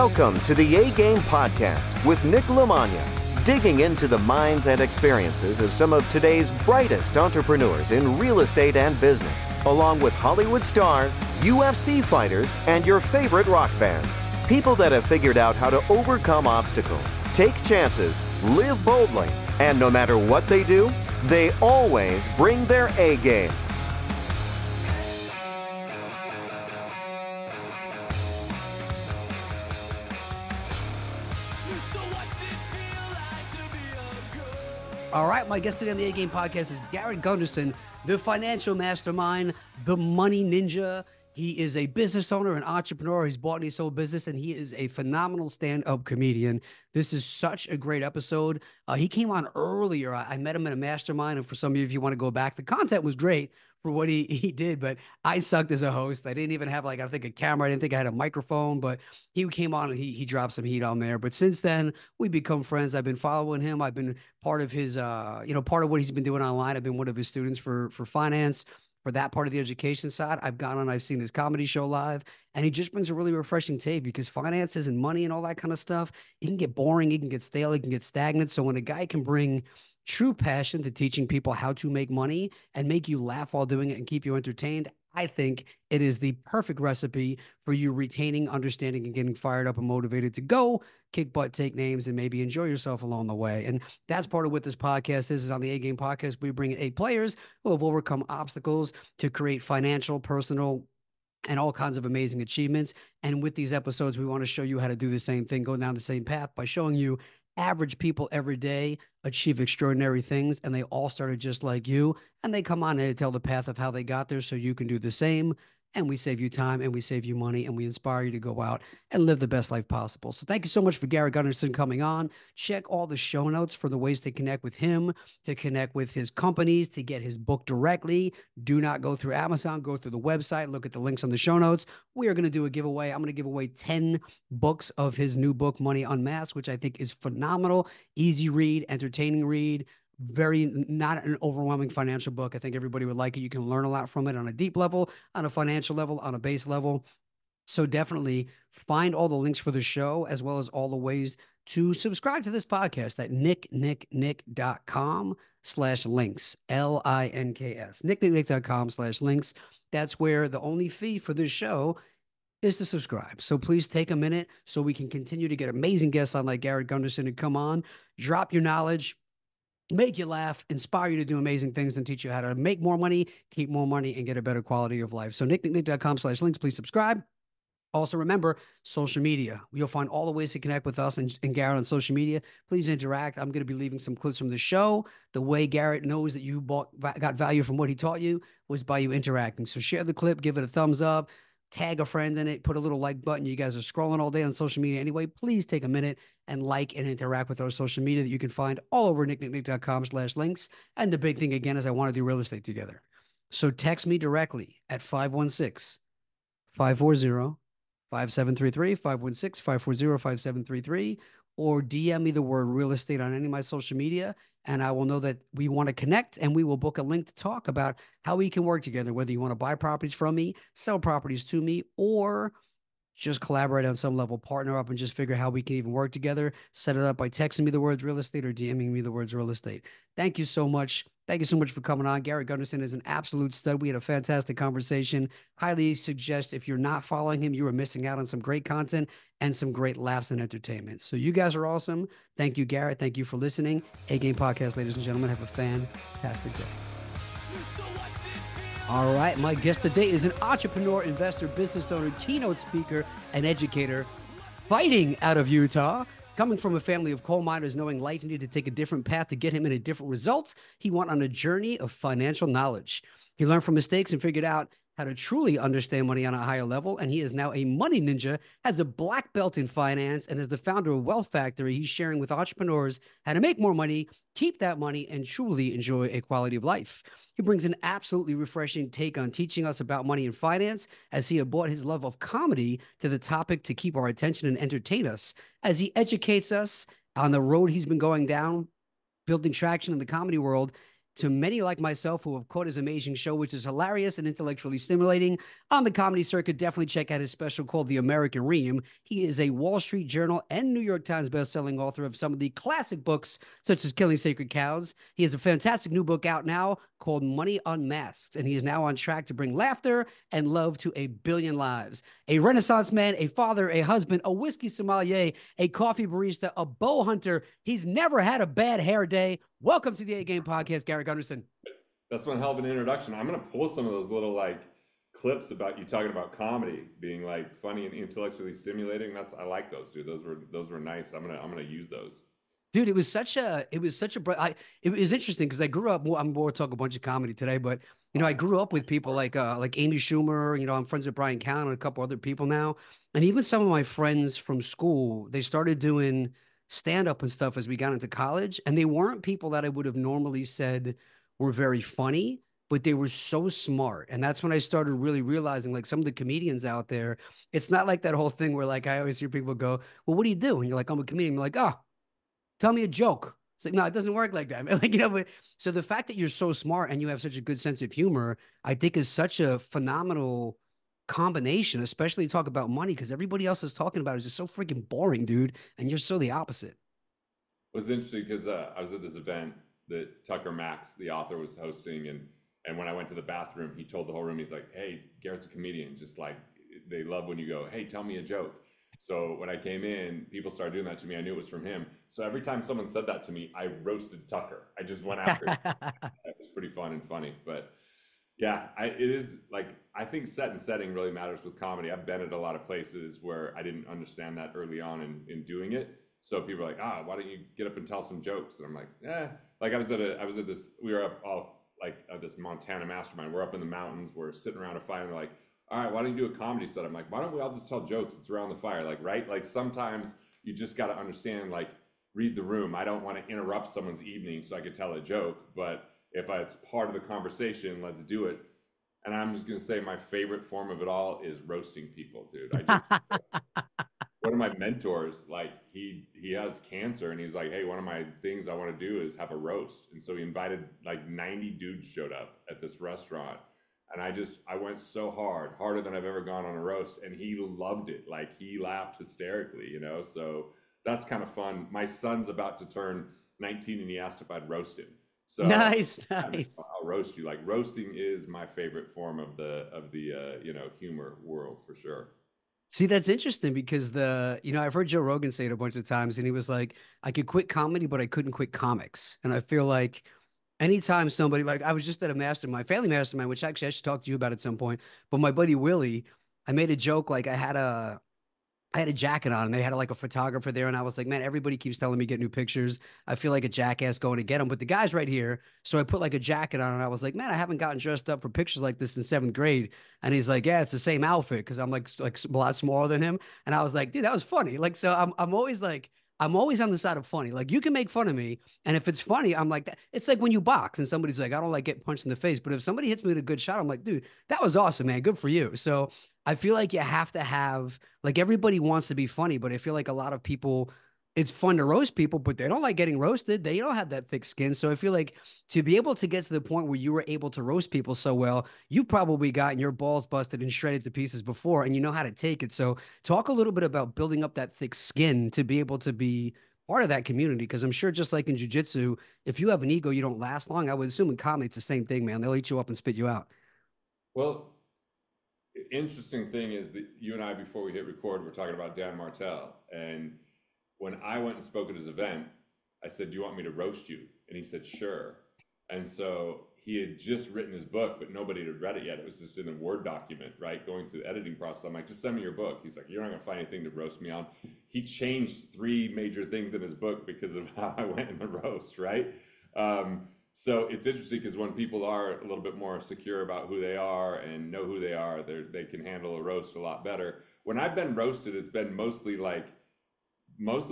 Welcome to the A-Game Podcast with Nick LaMagna, digging into the minds and experiences of some of today's brightest entrepreneurs in real estate and business, along with Hollywood stars, UFC fighters, and your favorite rock bands. People that have figured out how to overcome obstacles, take chances, live boldly, and no matter what they do, they always bring their A-game. All right, my guest today on the A-Game Podcast is Garrett Gunderson, the financial mastermind, the money ninja. He is a business owner, an entrepreneur. He's bought and he sold business, and he is a phenomenal stand-up comedian. This is such a great episode. He came on earlier. I met him in a mastermind, and for some of you, if you want to go back, the content was great for what he did, but I sucked as a host. I didn't even have, like, I think a camera. I didn't think I had a microphone, but he came on and he dropped some heat on there. But since then, we've become friends. I've been following him. I've been part of his, part of what he's been doing online. I've been one of his students for finance, for that part of the education side. I've gone on, I've seen his comedy show live, and he just brings a really refreshing take, because finances and money and all that kind of stuff, it can get boring, it can get stale, it can get stagnant. So when a guy can bring true passion to teaching people how to make money and make you laugh while doing it and keep you entertained, I think it is the perfect recipe for you retaining, understanding, and getting fired up and motivated to go kick butt, take names, and maybe enjoy yourself along the way. And that's part of what this podcast is on the A-Game Podcast. We bring in eight players who have overcome obstacles to create financial, personal, and all kinds of amazing achievements. And with these episodes, we want to show you how to do the same thing, go down the same path by showing you average people every day achieve extraordinary things, and they all started just like you, and they come on and they tell the path of how they got there, so you can do the same. And we save you time, and we save you money, and we inspire you to go out and live the best life possible. So thank you so much for Garrett Gunderson coming on. Check all the show notes for the ways to connect with him, to connect with his companies, to get his book directly. Do not go through Amazon. Go through the website. Look at the links on the show notes. We are going to do a giveaway. I'm going to give away 10 books of his new book, Money Unmasked, which I think is phenomenal. Easy read, entertaining read. Very not an overwhelming financial book. I think everybody would like it. You can learn a lot from it on a deep level, on a financial level, on a base level. So definitely find all the links for the show, as well as all the ways to subscribe to this podcast at nicknicks.com/links, L-I-N-K-S, nicknicks.com/links. That's where the only fee for this show is to subscribe. So please take a minute so we can continue to get amazing guests on like Garrett Gunderson and come on, drop your knowledge, make you laugh, inspire you to do amazing things, and teach you how to make more money, keep more money, and get a better quality of life. So nicknicks.com/links, please subscribe. Also remember, social media. You'll find all the ways to connect with us and Garrett on social media. Please interact. I'm going to be leaving some clips from the show. The way Garrett knows that you got value from what he taught you was by you interacting. So share the clip, give it a thumbs up, tag a friend in it, put a little like button. You guys are scrolling all day on social media anyway. Please take a minute and like and interact with our social media that you can find all over nicknicks.com/links. And the big thing again is I want to do real estate together. So text me directly at 516-540-5733, 516-540-5733, or DM me the word real estate on any of my social media, and I will know that we want to connect, and we will book a link to talk about how we can work together, whether you want to buy properties from me, sell properties to me, or just collaborate on some level, partner up, and just figure out how we can even work together. Set it up by texting me the words real estate or DMing me the words real estate. Thank you so much. Thank you so much for coming on. Garrett Gunderson is an absolute stud. We had a fantastic conversation. Highly suggest if you're not following him, you are missing out on some great content and some great laughs and entertainment. So you guys are awesome. Thank you, Garrett. Thank you for listening. A-Game Podcast, ladies and gentlemen. Have a fantastic day. All right, my guest today is an entrepreneur, investor, business owner, keynote speaker, and educator, fighting out of Utah. Coming from a family of coal miners, knowing life needed to take a different path to get him in a different result, he went on a journey of financial knowledge. He learned from mistakes and figured out how to truly understand money on a higher level, and he is now a money ninja, has a black belt in finance, and is the founder of Wealth Factory. He's sharing with entrepreneurs how to make more money, keep that money, and truly enjoy a quality of life. He brings an absolutely refreshing take on teaching us about money and finance, as he has brought his love of comedy to the topic to keep our attention and entertain us, as he educates us on the road he's been going down, building traction in the comedy world, to many like myself who have caught his amazing show, which is hilarious and intellectually stimulating. On the comedy circuit, definitely check out his special called The American Ream. He is a Wall Street Journal and New York Times bestselling author of some of the classic books, such as Killing Sacred Cows. He has a fantastic new book out now called Money Unmasked, and he is now on track to bring laughter and love to a billion lives. A Renaissance man, a father, a husband, a whiskey sommelier, a coffee barista, a bow hunter. He's never had a bad hair day. Welcome to the A-Game Podcast, Garrett Gunderson. That's one hell of an introduction. I'm going to pull some of those little clips about you talking about comedy being funny and intellectually stimulating. That's, I like those, dude. Those were nice. I'm gonna use those. Dude, it was interesting because I grew up. I'm more talking a bunch of comedy today, but you know, I grew up with people like Amy Schumer. You know, I'm friends with Brian Callan and a couple other people now, and even some of my friends from school. They started doing stand up and stuff as we got into college, and they weren't people that I would have normally said were very funny, but they were so smart. And that's when I started really realizing, some of the comedians out there, it's not like that whole thing where I always hear people go, well, what do you do? And you're like, I'm a comedian. You're like, oh, tell me a joke. It's like, no, it doesn't work like that. But so the fact that you're so smart and you have such a good sense of humor, I think is such a phenomenal combination, especially talk about money, because everybody else is talking about it is just so freaking boring, dude. And you're so the opposite. It was interesting because I was at this event that Tucker Max, the author, was hosting, and when I went to the bathroom, he told the whole room, he's like, hey, Garrett's a comedian. Just they love when you go, hey, tell me a joke. So when I came in, people started doing that to me. I knew it was from him. So every time someone said that to me, I roasted Tucker. I just went after him. It was pretty fun and funny. But yeah, I think set and setting really matters with comedy. I've been at a lot of places where I didn't understand that early on in doing it. So people are like, why don't you get up and tell some jokes? And I'm like, yeah. We were up all this Montana mastermind. We're up in the mountains, we're sitting around a fire, and they're like, all right, why don't you do a comedy set? I'm like, why don't we all just tell jokes? It's around the fire, right? Sometimes you just got to understand, read the room. I don't want to interrupt someone's evening so I could tell a joke, but if it's part of the conversation, let's do it. And I'm just going to say my favorite form of it all is roasting people, dude. One of my mentors, he has cancer, and he's like, hey, one of my things I want to do is have a roast. And so he invited 90 dudes showed up at this restaurant. And I went so hard, harder than I've ever gone on a roast. And he loved it. He laughed hysterically, you know, so that's kind of fun. My son's about to turn 19 and he asked if I'd roast him. So nice. I'll roast you. Roasting is my favorite form of the you know, humor world for sure. See, that's interesting because I've heard Joe Rogan say it a bunch of times, and he was like, I could quit comedy, but I couldn't quit comics. And I feel like anytime somebody, I was just at a mastermind, family mastermind, which actually I should talk to you about at some point, but my buddy Willie, I made a joke, I had a jacket on, and they had a photographer there, and I was like, man, everybody keeps telling me get new pictures. I feel like a jackass going to get them, but the guy's right here. So I put a jacket on, and I was like, man, I haven't gotten dressed up for pictures like this in 7th grade. And he's like, yeah, it's the same outfit because I'm a lot smaller than him. And I was like, dude, that was funny. So I'm always on the side of funny. You can make fun of me, and if it's funny, I'm like that. It's like when you box and somebody's like, I don't get punched in the face, but if somebody hits me with a good shot, I'm like, dude, that was awesome, man. Good for you. So I feel like you have to have, everybody wants to be funny, but I feel like a lot of people, it's fun to roast people, but they don't like getting roasted. They don't have that thick skin. So I feel like to be able to get to the point where you were able to roast people so well, you've probably gotten your balls busted and shredded to pieces before, and you know how to take it. So talk a little bit about building up that thick skin to be able to be part of that community, because I'm sure just like in jiu-jitsu, if you have an ego, you don't last long. I would assume in comedy, it's the same thing, man. They'll eat you up and spit you out. Well, interesting thing is that you and I, before we hit record, we're talking about Dan Martell. And when I went and spoke at his event, I said, do you want me to roast you? And he said, sure. And so he had just written his book, but nobody had read it yet. It was just in a Word document, right? Going through the editing process. I'm like, just send me your book. He's like, you're not going to find anything to roast me on. He changed 3 major things in his book because of how I went in the roast, right? So it's interesting because when people are a little bit more secure about who they are and know who they are, they can handle a roast a lot better. When I've been roasted, it's been mostly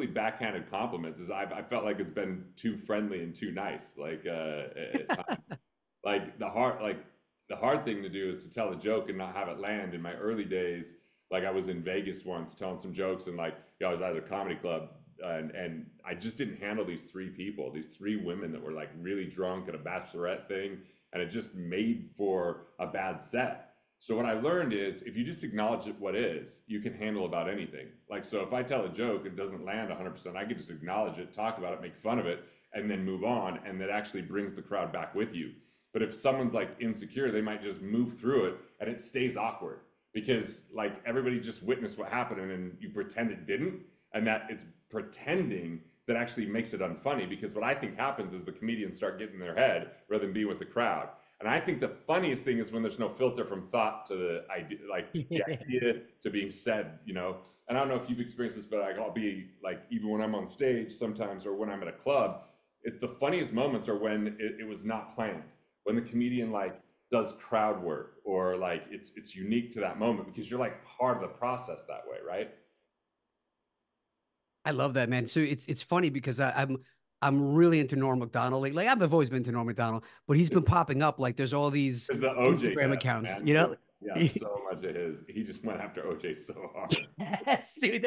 backhanded compliments. Is I felt like it's been too friendly and too nice. At times. The hard thing to do is to tell a joke and not have it land. In my early days, I was in Vegas once telling some jokes, and I was at a comedy club And I just didn't handle these three people, these three women that were like really drunk at a bachelorette thing, and it just made for a bad set. So what I learned is, if you just acknowledge it what is, you can handle about anything. Like, so if I tell a joke and doesn't land 100%, I can just acknowledge it, talk about it, make fun of it, and then move on, and that actually brings the crowd back with you. But if someone's like insecure, they might just move through it and it stays awkward, because like everybody just witnessed what happened and then you pretend it didn't, and that it's pretending that actually makes it unfunny, because what I think happens is the comedians start getting in their head rather than being with the crowd. And I think the funniest thing is when there's no filter from thought to the idea, like the idea to being said, you know. And I don't know if you've experienced this, but like, I'll be like, even when I'm on stage sometimes, or when I'm at a club, the funniest moments are when it was not planned, when the comedian like does crowd work, or like it's unique to that moment, because you're like part of the process that way, right? I love that, man. So it's funny because I'm really into Norm Macdonald. Like I've always been to Norm Macdonald, but he's been popping up. Like there's all these Instagram accounts, man. You know? Yeah, so much of his. He just went after OJ so hard. Yes, dude,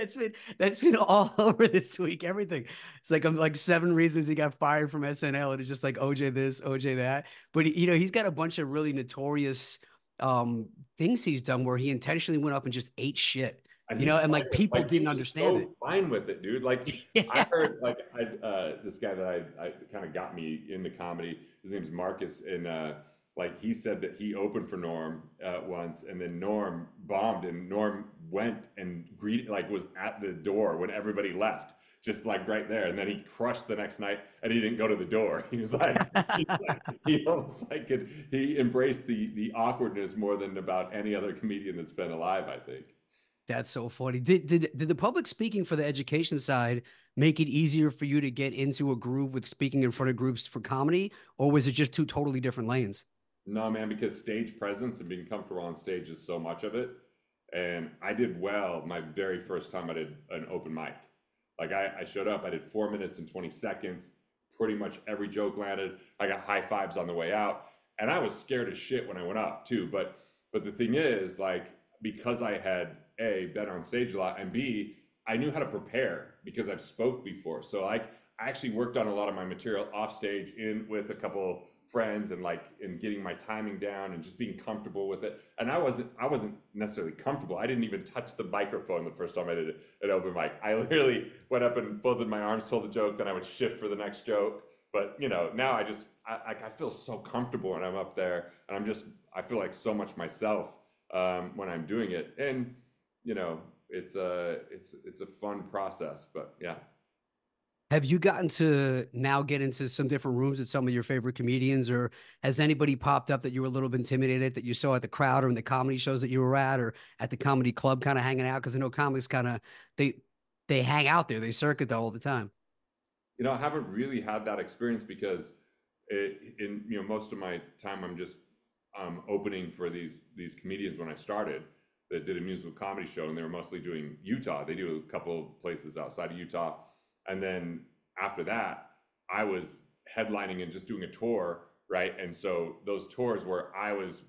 that's been all over this week. Everything. It's like I'm like 7 reasons he got fired from SNL, and it's just like OJ this, OJ that. But you know, he's got a bunch of really notorious things he's done where he intentionally went up and just ate shit. And you know, and like people like, didn't understand it. Fine with it, dude. Like yeah. I heard, like this guy that I kind of got me into comedy. His name's Marcus, and like he said that he opened for Norm once, and then Norm bombed, and Norm went and greeted, like was at the door when everybody left, just like right there, and then he crushed the next night, and he didn't go to the door. He was like, he almost like he embraced the awkwardness more than about any other comedian that's been alive, I think. That's so funny. Did the public speaking for the education side make it easier for you to get into a groove with speaking in front of groups for comedy, or was it just two totally different lanes? No, man, because stage presence and being comfortable on stage is so much of it. And I did well my very first time I did an open mic. Like I showed up, I did 4 minutes and 20 seconds. Pretty much every joke landed. I got high fives on the way out. And I was scared as shit when I went up too. But the thing is, like, because I had A, been on stage a lot, and B, I knew how to prepare because I've spoke before. So like I actually worked on a lot of my material off stage in with a couple friends, and like in getting my timing down and just being comfortable with it. And I wasn't necessarily comfortable. I didn't even touch the microphone the first time I did an open mic. I literally went up and folded my arms, told the joke, then I would shift for the next joke. But you know, now I feel so comfortable when I'm up there, and I feel like so much myself when I'm doing it. And you know, it's a fun process, but yeah. Have you gotten to now get into some different rooms with some of your favorite comedians, or has anybody popped up that you were a little bit intimidated that you saw at the crowd or in the comedy shows that you were at, or at the comedy club kind of hanging out? Cause I know comics kind of, they hang out there, they circuit all the time. You know, I haven't really had that experience because you know, most of my time I'm just opening for these comedians when I started. That did a musical comedy show, and they were mostly doing Utah. They do a couple places outside of Utah. And then after that, I was headlining and just doing a tour, right? And so those tours where I was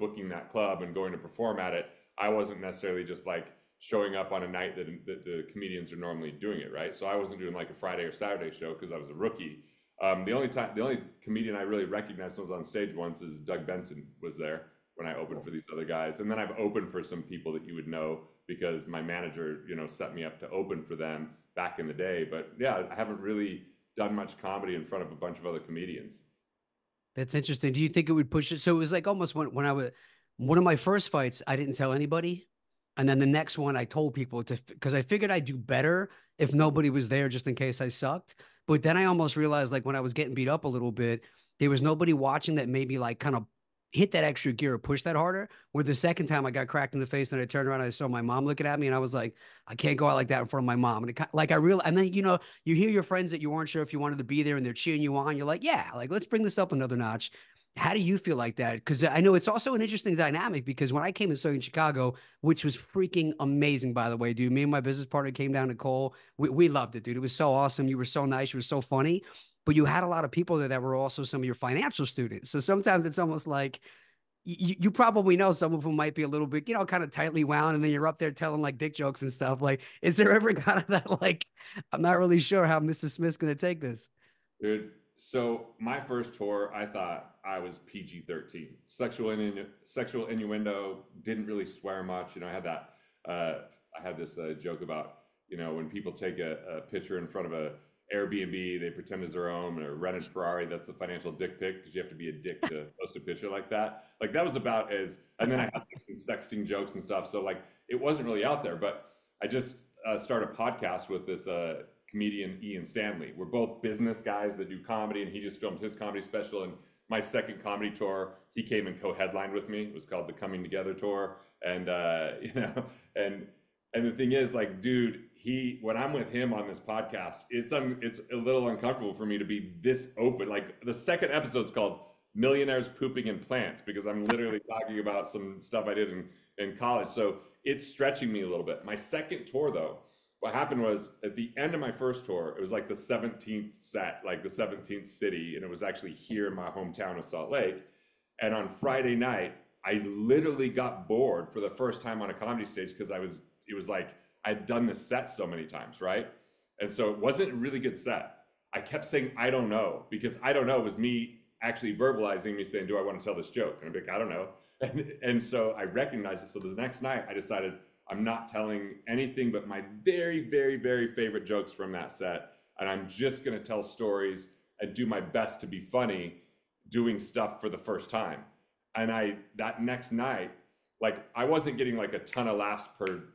booking that club and going to perform at it, I wasn't necessarily just like showing up on a night that the comedians are normally doing it, right? So I wasn't doing like a Friday or Saturday show because I was a rookie. The only comedian I really recognized was on stage once is Doug Benson was there when I opened for these other guys. And then I've opened for some people that you would know because my manager, you know, set me up to open for them back in the day. But yeah, I haven't really done much comedy in front of a bunch of other comedians. That's interesting. Do you think it would push it? So it was like almost when I was, one of my first fights, I didn't tell anybody. And then the next one I told people because I figured I'd do better if nobody was there just in case I sucked. But then I almost realized like when I was getting beat up a little bit, there was nobody watching that maybe like kind of hit that extra gear or push that harder, where the second time I got cracked in the face and I turned around and I saw my mom looking at me and I was like, I can't go out like that in front of my mom. And it, like I realized, and then, you know, you hear your friends that you weren't sure if you wanted to be there and they're cheering you on. You're like, yeah, like, let's bring this up another notch. How do you feel like that? Cause I know it's also an interesting dynamic because when I came and saw you in Chicago, which was freaking amazing, by the way, dude, me and my business partner came down, Nicole, we loved it, dude. It was so awesome. You were so nice. You were so funny. But you had a lot of people there that were also some of your financial students. So sometimes it's almost like you probably know some of them might be a little bit, you know, kind of tightly wound, and then you're up there telling like dick jokes and stuff. Like, is there ever kind of that, like, I'm not really sure how Mrs. Smith's going to take this? Dude, so my first tour, I thought I was PG-13. Sexual innuendo, didn't really swear much. You know, I had that, I had this joke about, you know, when people take a picture in front of a Airbnb, they pretend it's their own, or rented Ferrari. That's a financial dick pic, because you have to be a dick to post a picture like that. Like, that was about as, and then I had some sexting jokes and stuff. So like, it wasn't really out there, but I just started a podcast with this comedian, Ian Stanley. We're both business guys that do comedy, and he just filmed his comedy special. And my second comedy tour, he came and co-headlined with me. It was called the Coming Together Tour. And, you know, and the thing is, like, dude, he, when I'm with him on this podcast, it's a little uncomfortable for me to be this open. Like, the second episode's called Millionaires Pooping in Plants, because I'm literally talking about some stuff I did in college. So it's stretching me a little bit. My second tour, though, what happened was, at the end of my first tour, it was like the 17th set, like the 17th city. And it was actually here in my hometown of Salt Lake. And on Friday night, I literally got bored for the first time on a comedy stage, because it was like, I'd done this set so many times, right? And so it wasn't a really good set. I kept saying, I don't know, because I don't know was me actually verbalizing me saying, do I want to tell this joke? And I'm like, I don't know. And so I recognized it. So the next night I decided I'm not telling anything but my very, very, very favorite jokes from that set. And I'm just going to tell stories and do my best to be funny doing stuff for the first time. And I, that next night, like, I wasn't getting like a ton of laughs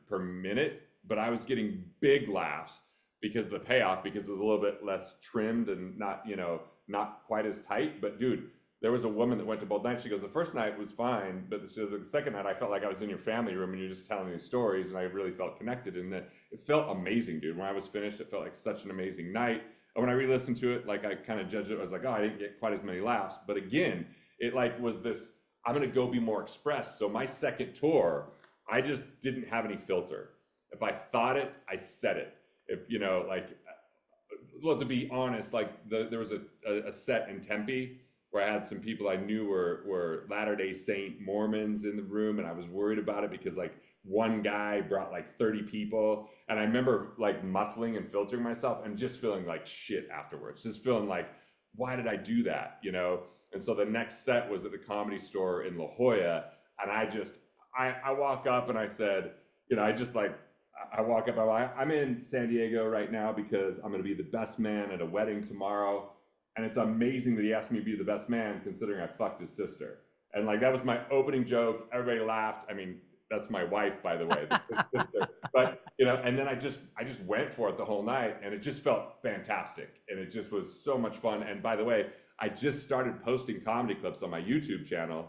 per minute, but I was getting big laughs because of the payoff, because it was a little bit less trimmed and not, you know, not quite as tight. But dude, there was a woman that went to both nights. She goes, the first night was fine, but the second night I felt like I was in your family room and you're just telling these stories, and I really felt connected. And it felt amazing, dude. When I was finished, it felt like such an amazing night. And when I re-listened to it, like, I kind of judged it. I was like, oh, I didn't get quite as many laughs. But again, it like was this, I'm going to go be more expressed. So my second tour, I just didn't have any filter. If I thought it, I said it. If, you know, like, well, to be honest, like, there was a set in Tempe where I had some people I knew were Latter-day Saint Mormons in the room, and I was worried about it because like one guy brought like 30 people, and I remember like muffling and filtering myself and just feeling like shit afterwards, just feeling like, why did I do that, you know? And so the next set was at the Comedy Store in La Jolla, and I walk up and I said, you know, I just like, I walk up, I'm in San Diego right now because I'm going to be the best man at a wedding tomorrow. And it's amazing that he asked me to be the best man, considering I fucked his sister. And like, that was my opening joke. Everybody laughed. I mean, that's my wife, by the way, that's his sister. But, you know, and then I just went for it the whole night, and it just felt fantastic. And it just was so much fun. And by the way, I just started posting comedy clips on my YouTube channel.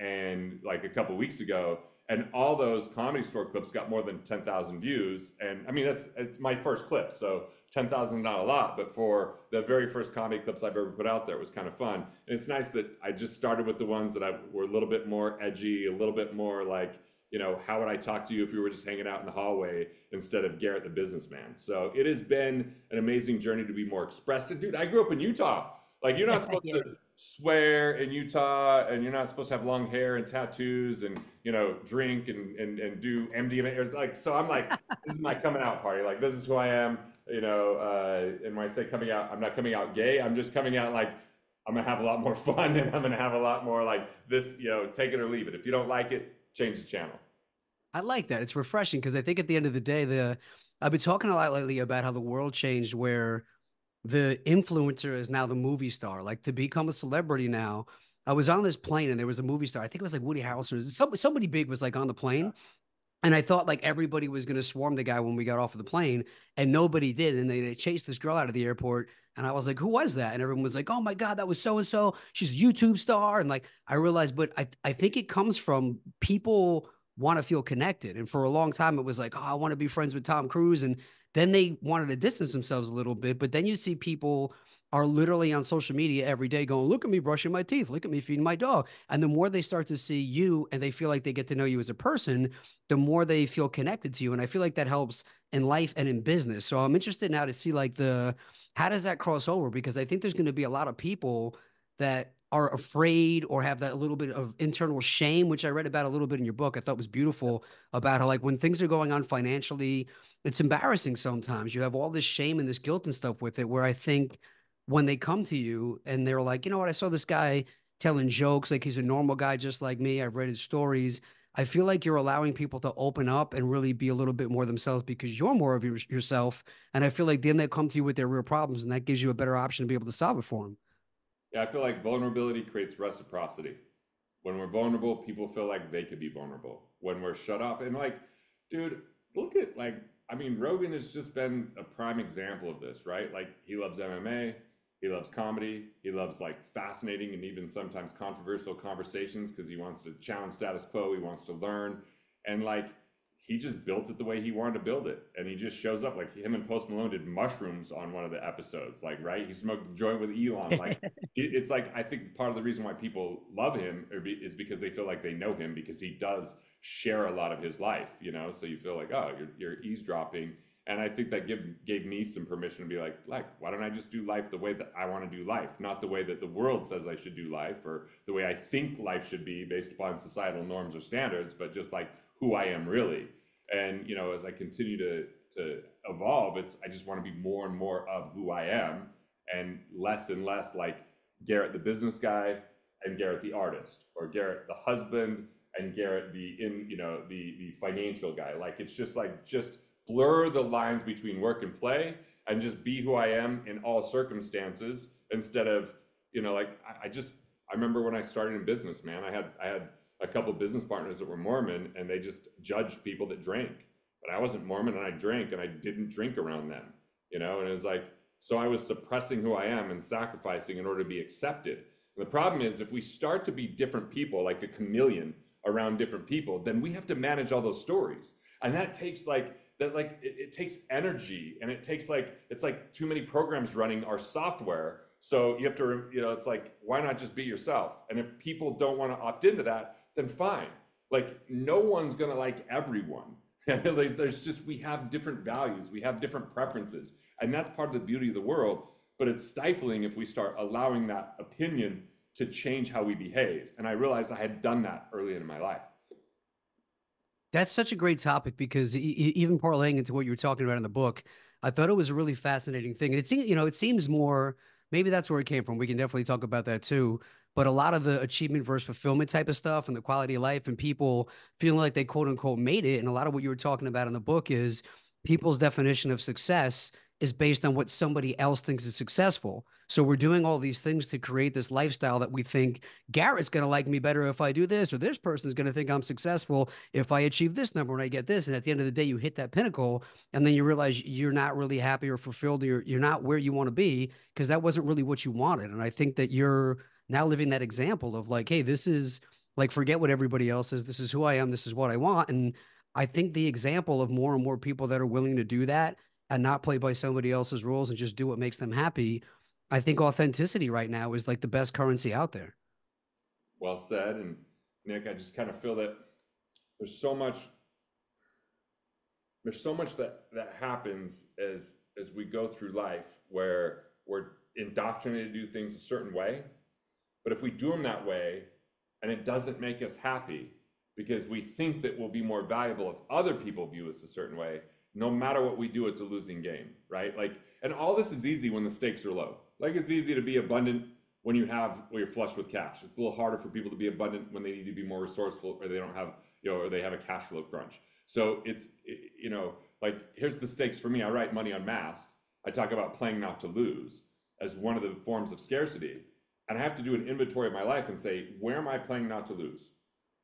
And like a couple weeks ago, and all those Comedy Store clips got more than 10,000 views. And I mean, it's my first clip. So 10,000, not a lot, but for the very first comedy clips I've ever put out there, it was kind of fun. And it's nice that I just started with the ones that were a little bit more edgy, a little bit more like, you know, how would I talk to you if we were just hanging out in the hallway, instead of Garrett the businessman. So it has been an amazing journey to be more expressed. And dude, I grew up in Utah. Like, you're not supposed to swear in Utah, and you're not supposed to have long hair and tattoos, and, you know, drink and do MDMA. Like, so I'm like, this is my coming out party. Like, this is who I am, you know. And when I say coming out, I'm not coming out gay. I'm just coming out like, I'm gonna have a lot more fun, and I'm gonna have a lot more like this, you know, take it or leave it. If you don't like it, change the channel. I like that. It's refreshing, because I think at the end of the day, I've been talking a lot lately about how the world changed, where the influencer is now the movie star. Like, to become a celebrity now, I was on this plane and there was a movie star. I think it was like Woody Harrelson. Somebody big was like on the plane. And I thought like everybody was going to swarm the guy when we got off of the plane, and nobody did. And they chased this girl out of the airport. And I was like, who was that? And everyone was like, oh my God, that was so-and-so. She's a YouTube star. And like, I realized, but I think it comes from people want to feel connected. And for a long time, it was like, oh, I want to be friends with Tom Cruise. And then they wanted to distance themselves a little bit, but then you see people are literally on social media every day going, look at me brushing my teeth, look at me feeding my dog. And the more they start to see you and they feel like they get to know you as a person, the more they feel connected to you. And I feel like that helps in life and in business. So I'm interested now to see like how does that cross over? Because I think there's going to be a lot of people that are afraid or have that little bit of internal shame, which I read about a little bit in your book. I thought was beautiful about how, like, when things are going on financially, it's embarrassing sometimes. You have all this shame and this guilt and stuff with it, where I think when they come to you and they're like, you know what, I saw this guy telling jokes, like he's a normal guy just like me. I've read his stories. I feel like you're allowing people to open up and really be a little bit more themselves because you're more of yourself. And I feel like then they come to you with their real problems, and that gives you a better option to be able to solve it for them. Yeah, I feel like vulnerability creates reciprocity. When we're vulnerable, people feel like they could be vulnerable. When we're shut off, and like, dude, look at, like, I mean, Rogan has just been a prime example of this, right? Like, he loves MMA, he loves comedy, he loves like fascinating and even sometimes controversial conversations because he wants to challenge status quo, he wants to learn. And like, he just built it the way he wanted to build it. And he just shows up. Like, him and Post Malone did mushrooms on one of the episodes, like, right? He smoked a joint with Elon. Like, it's like, I think part of the reason why people love him is because they feel like they know him, because he does share a lot of his life, you know? So you feel like, oh, you're eavesdropping. And I think that gave me some permission to be like, why don't I just do life the way that I want to do life, not the way that the world says I should do life, or the way I think life should be based upon societal norms or standards, but just like who I am really. And, you know, as I continue to evolve, I just want to be more and more of who I am, and less like Garrett the business guy and Garrett the artist, or Garrett the husband and Garrett the financial guy. Like, it's just like, just blur the lines between work and play and just be who I am in all circumstances, instead of, you know, like, I remember when I started in business, man, I had a couple of business partners that were Mormon, and they just judged people that drank, but I wasn't Mormon and I drank, and I didn't drink around them, you know? And it was like, so I was suppressing who I am and sacrificing in order to be accepted. And the problem is, if we start to be different people, like a chameleon around different people, then we have to manage all those stories. And that takes like, it takes energy, and it takes like, it's like too many programs running our software. So you have to, you know, it's like, why not just be yourself? And if people don't want to opt into that, then fine. Like, no one's going to like everyone. Like, we have different values, we have different preferences, and that's part of the beauty of the world. But it's stifling if we start allowing that opinion to change how we behave. And I realized I had done that early in my life. That's such a great topic, because even parlaying into what you were talking about in the book, I thought it was a really fascinating thing. It seems, you know, it seems more, maybe that's where it came from. We can definitely talk about that too. But a lot of the achievement versus fulfillment type of stuff, and the quality of life, and people feeling like they quote unquote made it. And a lot of what you were talking about in the book is people's definition of success is based on what somebody else thinks is successful. So we're doing all these things to create this lifestyle that we think Garrett's going to like me better if I do this, or this person's going to think I'm successful if I achieve this number and I get this. And at the end of the day, you hit that pinnacle, and then you realize you're not really happy or fulfilled, or you're not where you want to be, because that wasn't really what you wanted. And I think that you're now living that example of like, hey, this is like, forget what everybody else says. This is who I am. This is what I want. And I think the example of more and more people that are willing to do that and not play by somebody else's rules and just do what makes them happy. I think authenticity right now is like the best currency out there. Well said. And Nick, I just kind of feel that there's so much that happens as we go through life, where we're indoctrinated to do things a certain way. But if we do them that way and it doesn't make us happy because we think that we'll be more valuable if other people view us a certain way, no matter what we do, it's a losing game, right? Like, and all this is easy when the stakes are low. Like, it's easy to be abundant when you're flush with cash. It's a little harder for people to be abundant when they need to be more resourceful, or they don't have, you know, or they have a cash flow crunch. So it's, you know, like, here's the stakes for me. I write Money Unmasked. I talk about playing not to lose as one of the forms of scarcity. And I have to do an inventory of my life and say, where am I playing not to lose?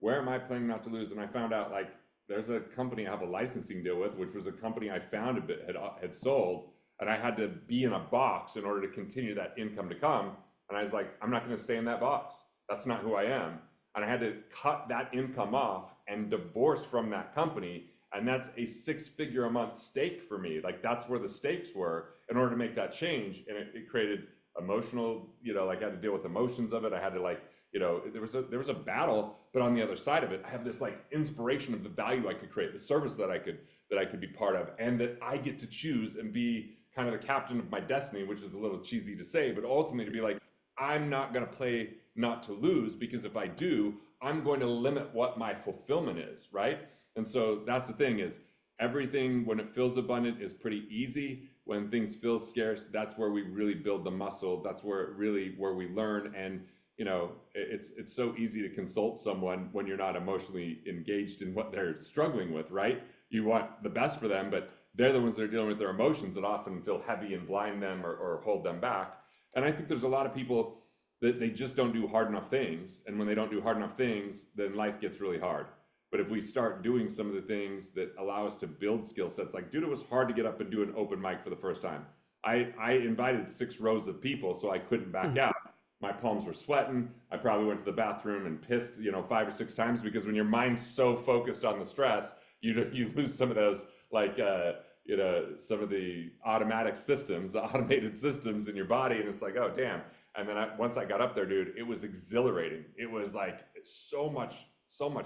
Where am I playing not to lose? And I found out, like, there's a company I have a licensing deal with, which was a company I founded but had sold, and I had to be in a box in order to continue that income to come. And I was like, I'm not going to stay in that box. That's not who I am. And I had to cut that income off and divorce from that company. And that's a 6-figure a month stake for me. Like, that's where the stakes were in order to make that change. And it created emotional, you know, like, I had to deal with emotions of it. I had to, like, you know, there was a battle, but on the other side of it, I have this like inspiration of the value I could create, the service that I could be part of, and that I get to choose and be kind of the captain of my destiny, which is a little cheesy to say, but ultimately to be like, I'm not going to play not to lose, because if I do, I'm going to limit what my fulfillment is, right? And so that's the thing is, everything when it feels abundant is pretty easy. When things feel scarce, that's where we really build the muscle. That's where it really, where we learn. And you know, it's so easy to consult someone when you're not emotionally engaged in what they're struggling with, right? You want the best for them, but they're the ones that are dealing with their emotions that often feel heavy and blind them or hold them back. And I think there's a lot of people that they just don't do hard enough things. And when they don't do hard enough things, then life gets really hard. But if we start doing some of the things that allow us to build skill sets, like, dude, it was hard to get up and do an open mic for the first time. I invited 6 rows of people, so I couldn't back out. My palms were sweating. I probably went to the bathroom and pissed, 5 or 6 times, because when your mind's so focused on the stress, you lose some of those, like, some of the automatic systems, the automated systems in your body. And it's like, oh, damn. And then once I got up there, dude, it was exhilarating. It was like so much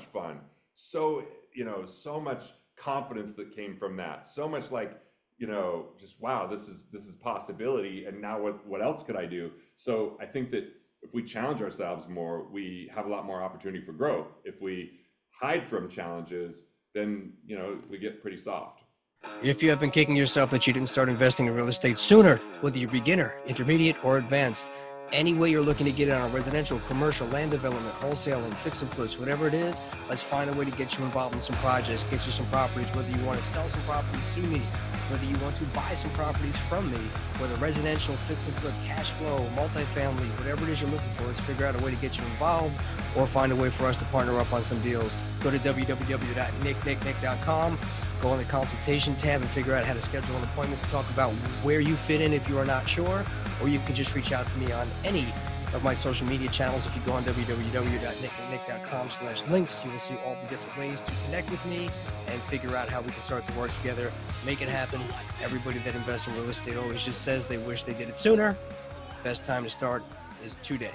fun. So, so much confidence that came from that. So much like, just, wow, this is possibility. And now what else could I do? So I think that if we challenge ourselves more, we have a lot more opportunity for growth. If we hide from challenges, then, we get pretty soft. If you have been kicking yourself that you didn't start investing in real estate sooner, whether you're beginner, intermediate, or advanced, any way you're looking to get it on residential, commercial, land development, wholesaling, fix and flips, whatever it is, let's find a way to get you involved in some projects, get you some properties, whether you want to sell some properties to me, whether you want to buy some properties from me, whether residential, fix and flip, cash flow, multifamily, whatever it is you're looking for, let's figure out a way to get you involved or find a way for us to partner up on some deals. Go to www.nicknicknick.com. Go on the consultation tab and figure out how to schedule an appointment to talk about where you fit in if you are not sure, or you can just reach out to me on any of my social media channels. If you go on www.nickandnick.com/links, you will see all the different ways to connect with me and figure out how we can start to work together, make it happen. Everybody that invests in real estate always just says they wish they did it sooner. Best time to start is today.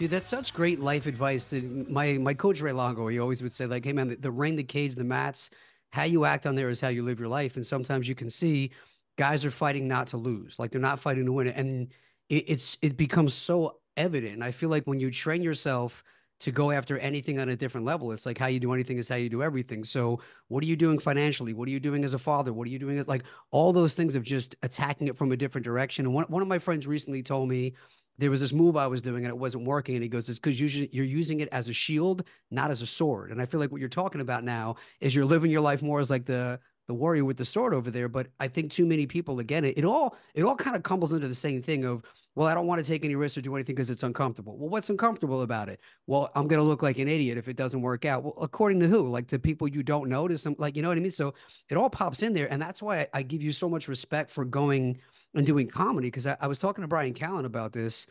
Dude, that's such great life advice. My coach, Ray Longo, he always would say, like, hey, man, the ring, the cage, the mats, how you act on there is how you live your life. And sometimes you can see guys are fighting not to lose. Like, they're not fighting to win. And it becomes so evident. I feel like when you train yourself to go after anything on a different level, it's like how you do anything is how you do everything. So what are you doing financially? What are you doing as a father? What are you doing as, like, all those things of just attacking it from a different direction. And one of my friends recently told me there was this move I was doing and it wasn't working. And he goes, it's because usually you're using it as a shield, not as a sword. And I feel like what you're talking about now is you're living your life more as like the warrior with the sword over there. But I think too many people, again, it all kind of comes into the same thing of, well, I don't want to take any risks or do anything because it's uncomfortable. Well, what's uncomfortable about it? Well, I'm going to look like an idiot if it doesn't work out. Well, according to who? Like, to people you don't know, to some, like, you know what I mean? So it all pops in there. And that's why I give you so much respect for going and doing comedy, because I was talking to Brian Callan about this.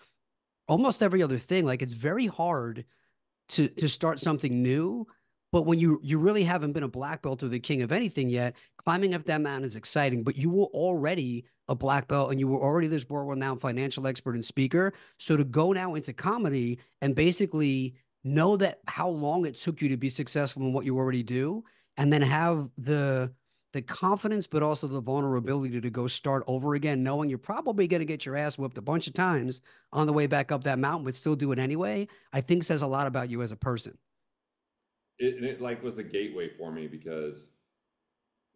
Almost every other thing, like, it's very hard to start something new, but when you really haven't been a black belt or the king of anything yet, climbing up that mountain is exciting. But you were already a black belt and you were already this world-renowned financial expert and speaker. So to go now into comedy and basically know that how long it took you to be successful in what you already do, and then have the confidence, but also the vulnerability to go start over again, knowing you're probably going to get your ass whipped a bunch of times on the way back up that mountain, but still do it anyway, I think says a lot about you as a person. It like was a gateway for me, because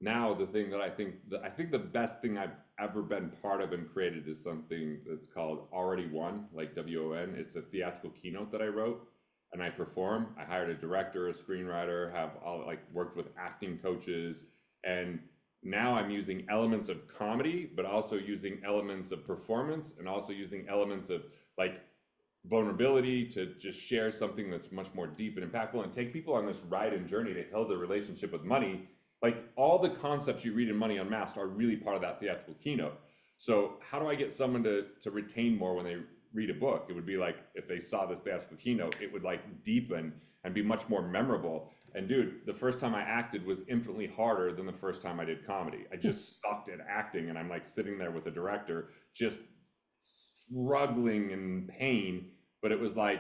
now the thing that I think the best thing I've ever been part of and created is something that's called Already Won, like WON. It's a theatrical keynote that I wrote and I perform. I hired a director, a screenwriter, have all, like, worked with acting coaches. And now I'm using elements of comedy, but also using elements of performance, and also using elements of, like, vulnerability to just share something that's much more deep and impactful and take people on this ride and journey to heal their relationship with money. Like, all the concepts you read in Money Unmasked are really part of that theatrical keynote. So how do I get someone to retain more when they read a book? It would be like, if they saw this theatrical keynote, it would, like, deepen and be much more memorable. And dude, the first time I acted was infinitely harder than the first time I did comedy. I just sucked at acting, and I'm, like, sitting there with the director just struggling in pain. But it was like,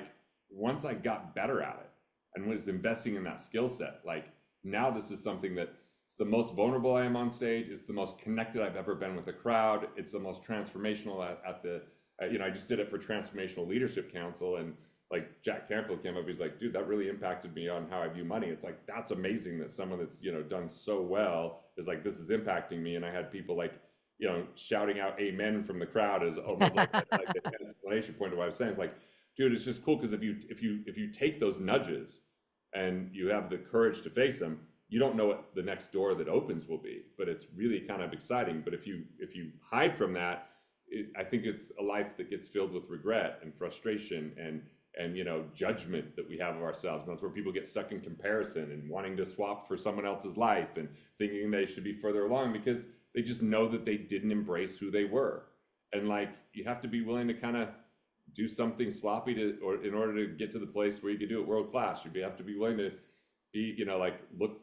once I got better at it and was investing in that skill set, like, now this is something that it's the most vulnerable I am on stage. It's the most connected I've ever been with the crowd. It's the most transformational at the you know, I just did it for Transformational Leadership Council, and like Jack Campbell came up, he's like, dude, that really impacted me on how I view money. It's like, that's amazing that someone that's, you know, done so well is like, this is impacting me. And I had people like, you know, shouting out amen from the crowd is almost like an explanation point of what I was saying. It's like, dude, it's just cool, because if you take those nudges and you have the courage to face them, you don't know what the next door that opens will be, but it's really kind of exciting. But if you hide from that, I think it's a life that gets filled with regret and frustration and you know, judgment that we have of ourselves. And that's where people get stuck in comparison and wanting to swap for someone else's life and thinking they should be further along because they just know that they didn't embrace who they were. And like, you have to be willing to kind of do something sloppy in order to get to the place where you could do it world class. You have to be willing to be, you know, like look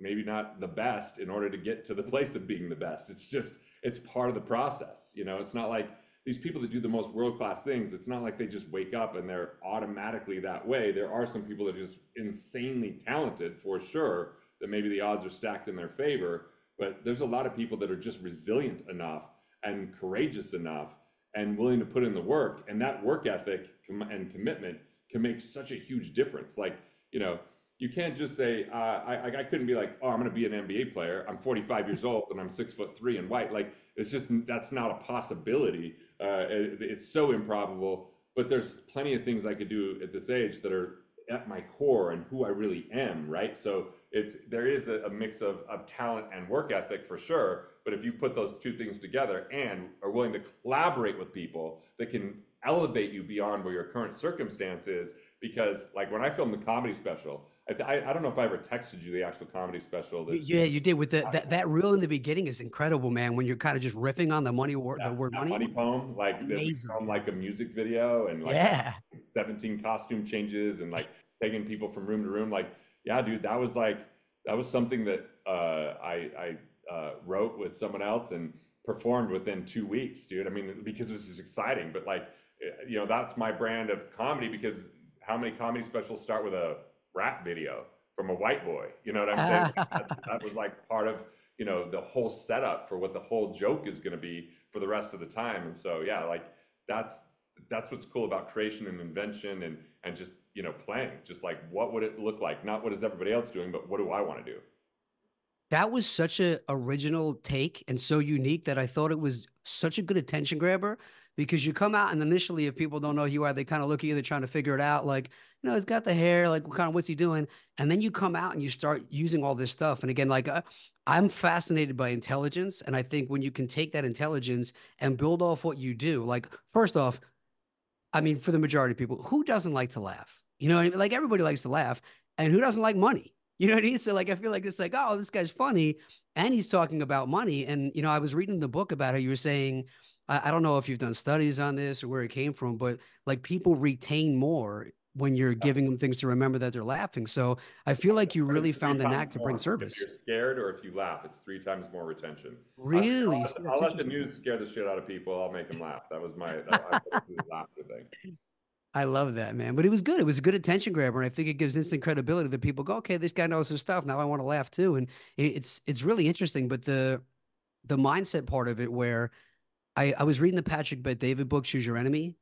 maybe not the best in order to get to the place of being the best. It's just, it's part of the process. You know, it's not like these people that do the most world-class things, it's not like they just wake up and they're automatically that way. There are some people that are just insanely talented for sure, that maybe the odds are stacked in their favor, but there's a lot of people that are just resilient enough and courageous enough and willing to put in the work. And that work ethic and commitment can make such a huge difference. Like, you know, you can't just say, I couldn't be like, oh, I'm gonna be an NBA player. I'm 45 years old and I'm 6'3" and white. Like, it's just, that's not a possibility. It's so improbable, but there's plenty of things I could do at this age that are at my core and who I really am, right? So there is a mix of talent and work ethic for sure, but if you put those two things together and are willing to collaborate with people that can elevate you beyond where your current circumstance is, because like when I filmed the comedy special, I don't know if I ever texted you the actual comedy special. Yeah, you did. With that reel in the beginning is incredible, man. When you're kind of just riffing on the money, the word money poem, like become like a music video, and like 17 costume changes, and like taking people from room to room. Like, yeah, dude, that was something that I wrote with someone else and performed within 2 weeks, dude. I mean, because it was just exciting, but like, you know, that's my brand of comedy, because how many comedy specials start with a rap video from a white boy? You know what I'm saying? That was like part of, you know, the whole setup for what the whole joke is going to be for the rest of the time. And so, yeah, like that's what's cool about creation and invention and just, you know, playing, just like, what would it look like? Not what is everybody else doing, but what do I want to do? That was such an original take and so unique that I thought it was such a good attention grabber, because you come out and initially, if people don't know who you are, they kind of look at you, they're trying to figure it out. Like, you know, he's got the hair, like kind of what's he doing? And then you come out and you start using all this stuff. And again, like I'm fascinated by intelligence. And I think when you can take that intelligence and build off what you do, like first off, I mean, for the majority of people, who doesn't like to laugh? You know what I mean? Like everybody likes to laugh, and who doesn't like money? You know what I mean? So like, I feel like it's like, oh, this guy's funny and he's talking about money. And, you know, I was reading the book about how you were saying, I don't know if you've done studies on this or where it came from, but like people retain more when you're giving them things to remember that they're laughing. So I feel like you really found a knack to bring service. If you're scared or if you laugh, it's 3 times more retention. Really? I'll let the news scare the shit out of people. I'll make them laugh. That was my laughter thing. I love that, man. But it was good. It was a good attention grabber. And I think it gives instant credibility that people go, okay, this guy knows his stuff. Now I want to laugh too. And it's really interesting. But the mindset part of it, where I was reading the Patrick Bet David book, Choose Your Enemy.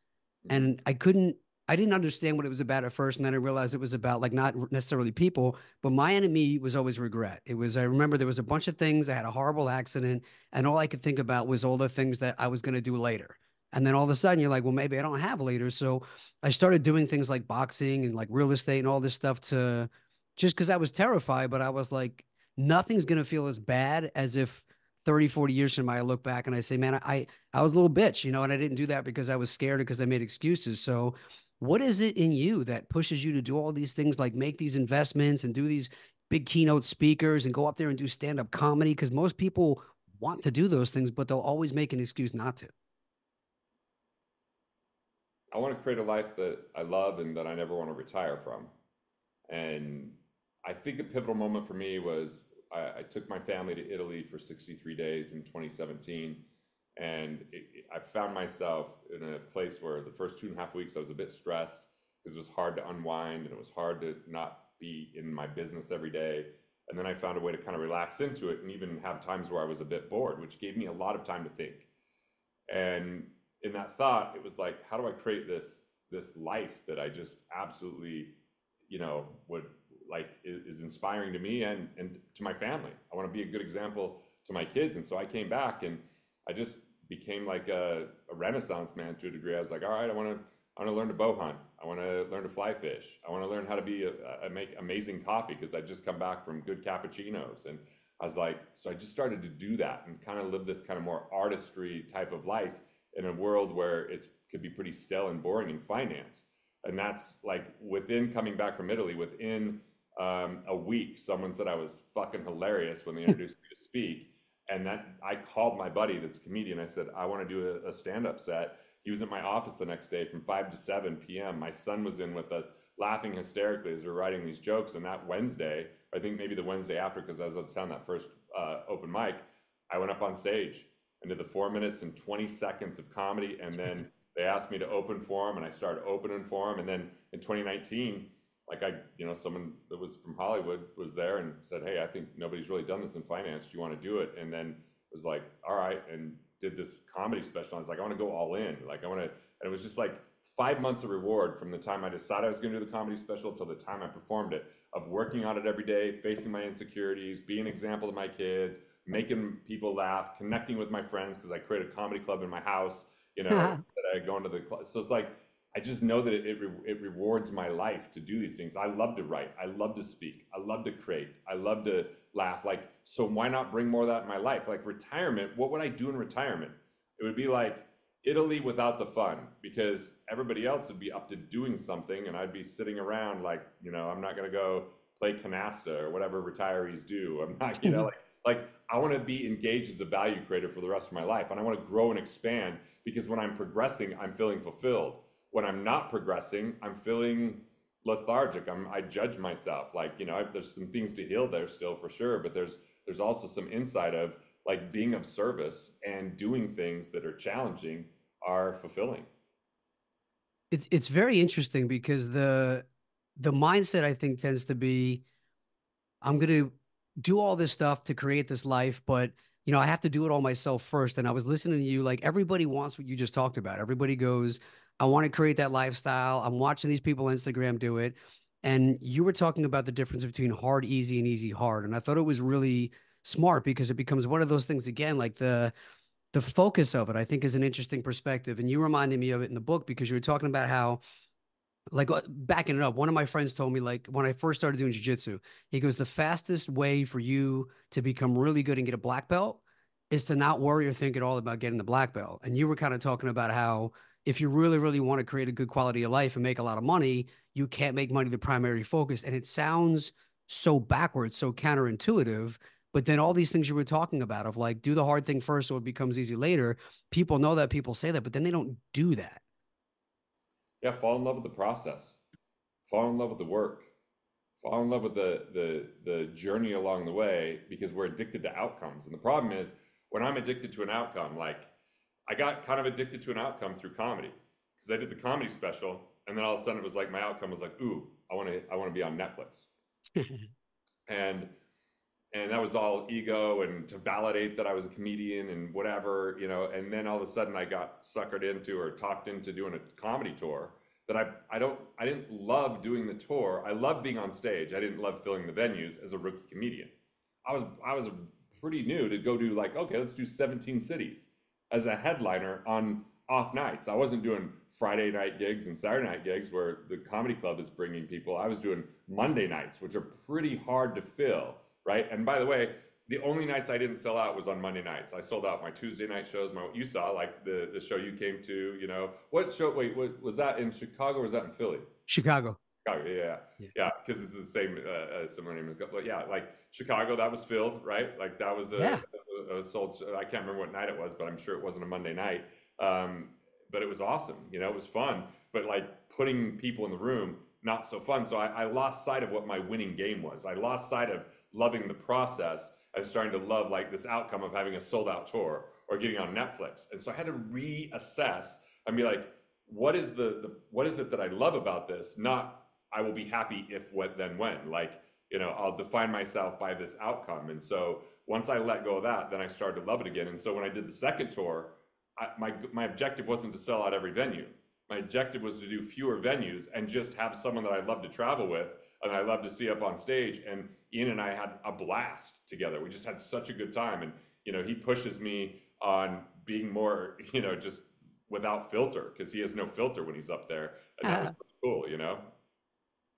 And I didn't understand what it was about at first. And then I realized it was about like not necessarily people, but my enemy was always regret. It was, I remember there was a bunch of things. I had a horrible accident and all I could think about was all the things that I was going to do later. And then all of a sudden you're like, well, maybe I don't have later. So I started doing things like boxing and like real estate and all this stuff to just because I was terrified, but I was like, nothing's going to feel as bad as if 30, 40 years from now, I look back and I say, man, I was a little bitch, you know, and I didn't do that because I was scared or because I made excuses. So what is it in you that pushes you to do all these things, like make these investments and do these big keynote speakers and go up there and do stand-up comedy? Because most people want to do those things, but they'll always make an excuse not to. I want to create a life that I love and that I never want to retire from. And I think a pivotal moment for me was I took my family to Italy for 63 days in 2017. And I found myself in a place where the first 2.5 weeks I was a bit stressed because it was hard to unwind and it was hard to not be in my business every day. And then I found a way to kind of relax into it and even have times where I was a bit bored, which gave me a lot of time to think. And in that thought, it was like, how do I create this life that I just absolutely, would like is inspiring to me and to my family. I want to be a good example to my kids. And so I came back and I just became like a Renaissance man to a degree. I was like, all right, I want to learn to bow hunt. I want to learn to fly fish. I want to learn how to be make amazing coffee, because I just come back from good cappuccinos. And I was like, so I just started to do that and kind of live this kind of more artistry type of life in a world where it could be pretty stale and boring in finance. And that's like, within coming back from Italy, within a week, someone said I was fucking hilarious when they introduced me to speak. And that, I called my buddy that's a comedian. I said, I want to do a stand-up set. He was at my office the next day from 5 to 7 p.m. My son was in with us, laughing hysterically as we were writing these jokes. And that Wednesday, I think maybe the Wednesday after, because I was out of town that first open mic, I went up on stage and did the 4 minutes and 20 seconds of comedy. And then they asked me to open for them, and I started opening for them. And then in 2019, like someone that was from Hollywood was there and said, hey, I think nobody's really done this in finance. Do you want to do it? And then it was like, all right, and did this comedy special. I was like, I want to go all in. Like, I want to, and it was just like 5 months of reward from the time I decided I was going to do the comedy special till the time I performed it, of working on it every day, facing my insecurities, being an example to my kids, making people laugh, connecting with my friends, because I created a comedy club in my house, that I go into the club. So it's like, I just know that it rewards my life to do these things. I love to write. I love to speak. I love to create. I love to laugh. Like, so why not bring more of that in my life? Like, retirement, what would I do in retirement? It would be like Italy without the fun, because everybody else would be up to doing something and I'd be sitting around like, I'm not going to go play canasta or whatever retirees do. I'm not, like I want to be engaged as a value creator for the rest of my life. And I want to grow and expand, because when I'm progressing, I'm feeling fulfilled. When I'm not progressing, I'm feeling lethargic. I judge myself. Like, there's some things to heal there still for sure, but there's also some insight of like being of service and doing things that are challenging are fulfilling. It's very interesting, because the mindset, I think, tends to be, I'm going to do all this stuff to create this life, but I have to do it all myself first. And I was listening to you, like, everybody wants what you just talked about. Everybody goes, I want to create that lifestyle. I'm watching these people on Instagram do it. And you were talking about the difference between hard, easy, and easy, hard. And I thought it was really smart, because it becomes one of those things again, like the focus of it, I think, is an interesting perspective. And you reminded me of it in the book, because you were talking about how, like, backing it up, one of my friends told me, like, when I first started doing jiu-jitsu, he goes, the fastest way for you to become really good and get a black belt is to not worry or think at all about getting the black belt. And you were kind of talking about how, if you really, really want to create a good quality of life and make a lot of money, you can't make money the primary focus. And it sounds so backwards, so counterintuitive, but then all these things you were talking about of like, do the hard thing first so it becomes easy later. People know that, people say that, but then they don't do that. Yeah, fall in love with the process, fall in love with the work, fall in love with the journey along the way, because we're addicted to outcomes. And the problem is, when I'm addicted to an outcome, like, I got kind of addicted to an outcome through comedy, because I did the comedy special, and then all of a sudden it was like, my outcome was like, ooh, I want to be on Netflix. and that was all ego and to validate that I was a comedian and whatever, and then all of a sudden I got suckered into or talked into doing a comedy tour that I didn't love doing the tour. I loved being on stage. I didn't love filling the venues as a rookie comedian. I was pretty new to go do, like, okay, let's do 17 cities. As a headliner on off nights. I wasn't doing Friday night gigs and Saturday night gigs where the comedy club is bringing people. I was doing Monday nights, which are pretty hard to fill, right? And by the way, the only nights I didn't sell out was on Monday nights. I sold out my Tuesday night shows, you saw, like, the show you came to, What show, wait, was that in Chicago or was that in Philly? Chicago. Chicago, yeah, because it's the same, similar name. But yeah, like Chicago, that was filled, right? Like, that was a sold. I can't remember what night it was, but I'm sure it wasn't a Monday night. But it was awesome, it was fun. But like, putting people in the room, not so fun. So I lost sight of what my winning game was. I lost sight of loving the process and starting to love, like, this outcome of having a sold out tour or getting on Netflix. And so I had to reassess and be like, what is it that I love about this? Not, I will be happy if, what, then, when. Like, I'll define myself by this outcome. And so once I let go of that, then I started to love it again. And so when I did the second tour, my objective wasn't to sell out every venue. My objective was to do fewer venues and just have someone that I love to travel with and I love to see up on stage. And Ian and I had a blast together. We just had such a good time. And, you know, he pushes me on being more, you know, just without filter, because he has no filter when he's up there. And that was pretty cool, you know?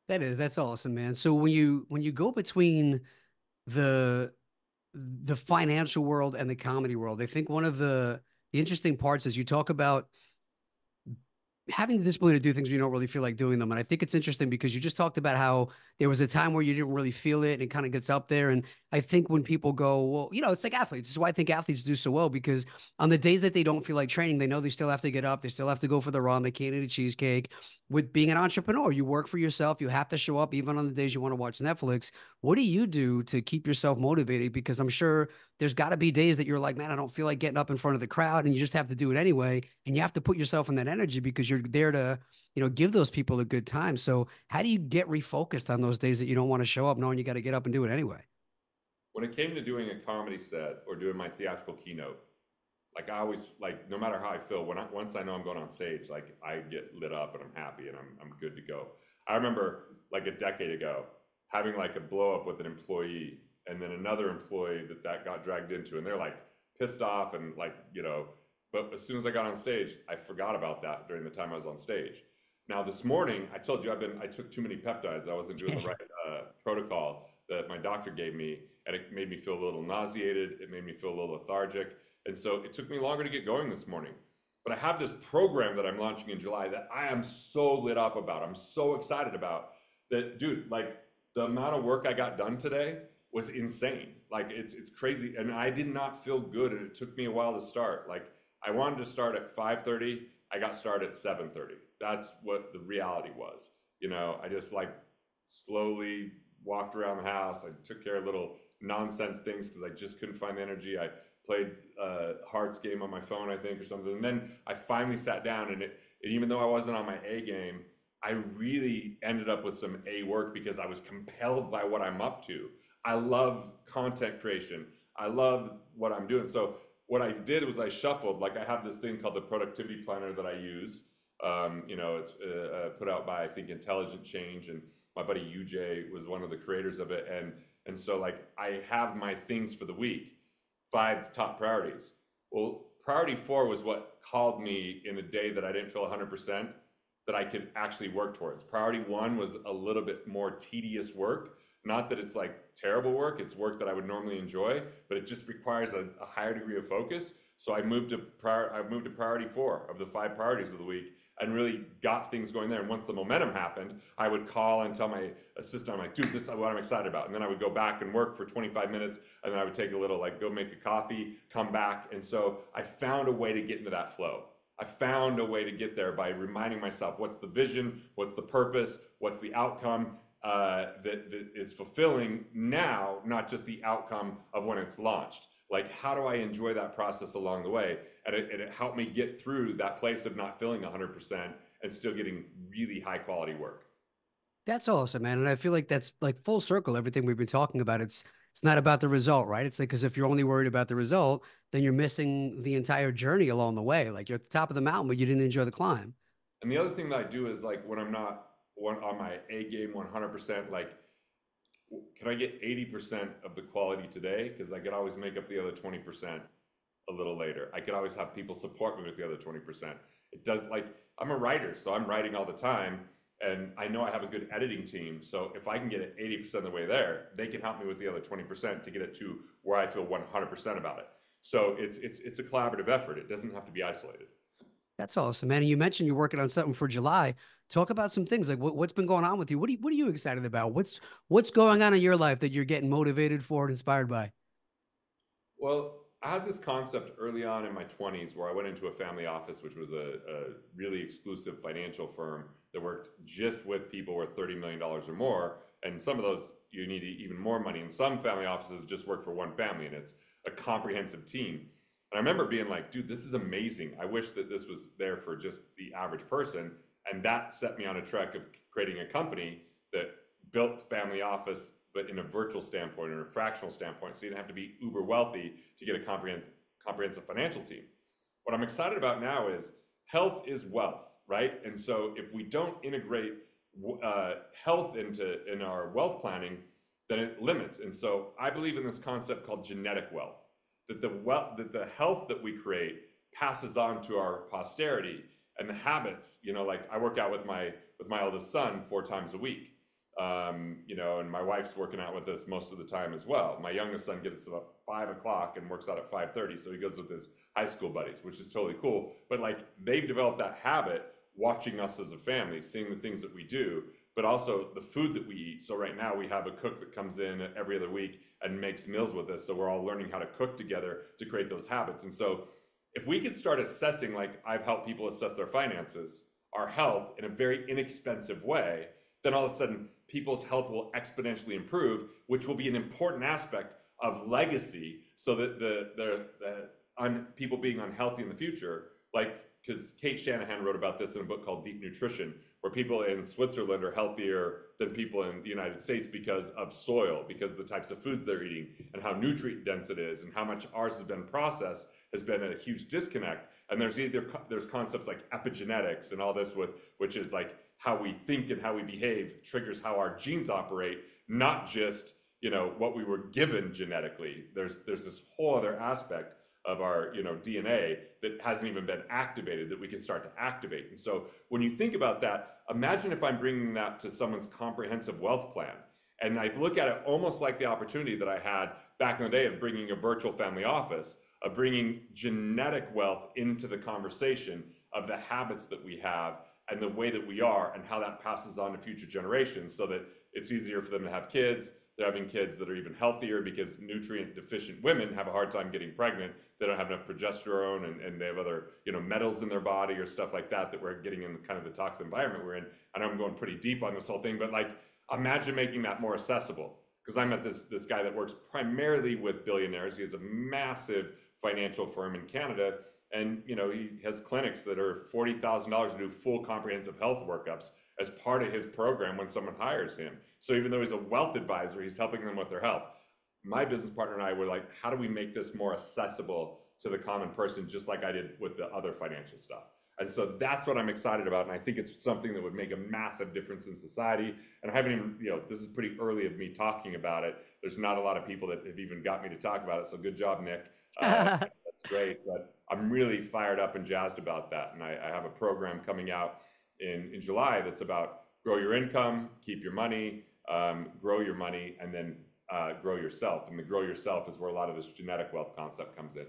That's awesome, man. So when you go between the financial world and the comedy world, I think one of the interesting parts is you talk about having the discipline to do things you don't really feel like doing them. And I think it's interesting because you just talked about how there was a time where you didn't really feel it and it kind of gets up there. And I think when people go, well, you know, it's like athletes. This is why I think athletes do so well, because on the days that they don't feel like training, they know they still have to get up. They still have to go for the run. They can't eat a cheesecake. With being an entrepreneur, you work for yourself. You have to show up even on the days you want to watch Netflix. What do you do to keep yourself motivated? Because I'm sure there's got to be days that you're like, man, I don't feel like getting up in front of the crowd, and you just have to do it anyway. And you have to put yourself in that energy because you're there to, you know, give those people a good time. So how do you get refocused on those days that you don't want to show up, knowing you got to get up and do it anyway? When it came to doing a comedy set or doing my theatrical keynote, like I always, like, no matter how I feel, once I know I'm going on stage, like I get lit up and I'm happy and I'm good to go. I remember like a decade ago having like a blow up with an employee, and then another employee that got dragged into, and they're like pissed off and like, you know, but as soon as I got on stage, I forgot about that during the time I was on stage. Now this morning, I told you I took too many peptides. I wasn't doing the right protocol that my doctor gave me, and it made me feel a little nauseated. It made me feel a little lethargic. And so it took me longer to get going this morning, but I have this program that I'm launching in July that I am so lit up about. I'm so excited about that, dude. Like the amount of work I got done today was insane. Like it's crazy. And I did not feel good, and it took me a while to start. Like I wanted to start at 5:30. I got started at 7:30. That's what the reality was. You know, I just like slowly walked around the house. I took care of little nonsense things because I just couldn't find the energy. I played Hearts game on my phone, I think, or something. And then I finally sat down, and even though I wasn't on my A game, I really ended up with some A work because I was compelled by what I'm up to. I love content creation. I love what I'm doing. So what I did was I shuffled. Like I have this thing called the productivity planner that I use. You know, it's put out by, I think, Intelligent Change, and my buddy UJ was one of the creators of it. And so like I have my things for the week, 5 top priorities. Well, priority 4 was what called me in a day that I didn't feel 100% that I could actually work towards. Priority 1 was a little bit more tedious work. Not that it's like terrible work, it's work that I would normally enjoy, but it just requires a higher degree of focus. So I moved to priority 4 of the 5 priorities of the week and really got things going there. And once the momentum happened, I would call and tell my assistant, I'm like, dude, this is what I'm excited about. And then I would go back and work for 25 minutes. And then I would take a little, like, go make a coffee, come back. And so I found a way to get into that flow. I found a way to get there by reminding myself, what's the vision? What's the purpose? What's the outcome? That is fulfilling now, not just the outcome of when it's launched. Like, how do I enjoy that process along the way? And it helped me get through that place of not feeling 100% and still getting really high quality work. That's awesome, man. And I feel like that's like full circle, everything we've been talking about. It's not about the result, right? It's like, because if you're only worried about the result, then you're missing the entire journey along the way. Like, you're at the top of the mountain, but you didn't enjoy the climb. And the other thing that I do is, like, when I'm not on my A game 100%, like, can I get 80% of the quality today? Because I could always make up the other 20% a little later. I could always have people support me with the other 20%. It does, like, I'm a writer, so I'm writing all the time, and I know I have a good editing team. So if I can get it 80% of the way there, they can help me with the other 20% to get it to where I feel 100% about it. So it's a collaborative effort. It doesn't have to be isolated. That's awesome, man. And you mentioned you're working on something for July. Talk about some things, like what's been going on with you. What are you excited about? What's going on in your life that you're getting motivated for and inspired by? Well, I had this concept early on in my 20s where I went into a family office, which was a really exclusive financial firm that worked just with people worth $30 million or more. And some of those, you need even more money. And some family offices just work for one family, and it's a comprehensive team. And I remember being like, dude, this is amazing. I wish that this was there for just the average person. And that set me on a track of creating a company that built family office, but in a virtual standpoint or a fractional standpoint. So you didn't have to be uber wealthy to get a comprehensive financial team. What I'm excited about now is health is wealth, right? And so if we don't integrate health in our wealth planning, then it limits. And so I believe in this concept called genetic wealth, that the wealth, that the health that we create passes on to our posterity, and the habits, you know, like I work out with my oldest son 4 times a week, you know, and my wife's working out with us most of the time as well. My youngest son gets up at 5 o'clock and works out at 5:30. So he goes with his high school buddies, which is totally cool. But like they've developed that habit watching us as a family, seeing the things that we do, but also the food that we eat. So right now we have a cook that comes in every other week and makes meals with us. So we're all learning how to cook together to create those habits. And so if we could start assessing, like I've helped people assess their finances, our health in a very inexpensive way, then all of a sudden people's health will exponentially improve, which will be an important aspect of legacy, so that people being unhealthy in the future, like, because Kate Shanahan wrote about this in a book called Deep Nutrition, where people in Switzerland are healthier than people in the United States because of soil, because of the types of foods they're eating and how nutrient dense it is and how much ours has been processed has been a huge disconnect. And there's concepts like epigenetics and all this, which is like how we think and how we behave triggers how our genes operate, not just, you know, what we were given genetically. There's this whole other aspect of our, you know, DNA that hasn't even been activated that we can start to activate. And so when you think about that, imagine if I'm bringing that to someone's comprehensive wealth plan. And I look at it almost like the opportunity that I had back in the day of bringing a virtual family office, of bringing genetic wealth into the conversation of the habits that we have and the way that we are and how that passes on to future generations, so that it's easier for them to have kids. They're having kids that are even healthier, because nutrient deficient women have a hard time getting pregnant. They don't have enough progesterone and they have other, you know, metals in their body or stuff like that that we're getting in kind of the toxic environment we're in. I know I'm going pretty deep on this whole thing, but like imagine making that more accessible, because I'm at this guy that works primarily with billionaires. He has a massive financial firm in Canada, and you know, he has clinics that are $40,000 to do full comprehensive health workups as part of his program when someone hires him. So even though he's a wealth advisor, he's helping them with their health. My business partner and I were like, how do we make this more accessible to the common person, just like I did with the other financial stuff? And so that's what I'm excited about. And I think it's something that would make a massive difference in society. And I haven't even, you know, this is pretty early of me talking about it. There's not a lot of people that have even got me to talk about it. So good job, Nick. That's great. But I'm really fired up and jazzed about that. And I have a program coming out in July that's about grow your income, keep your money, grow your money, and then grow yourself. And the grow yourself is where a lot of this genetic wealth concept comes in.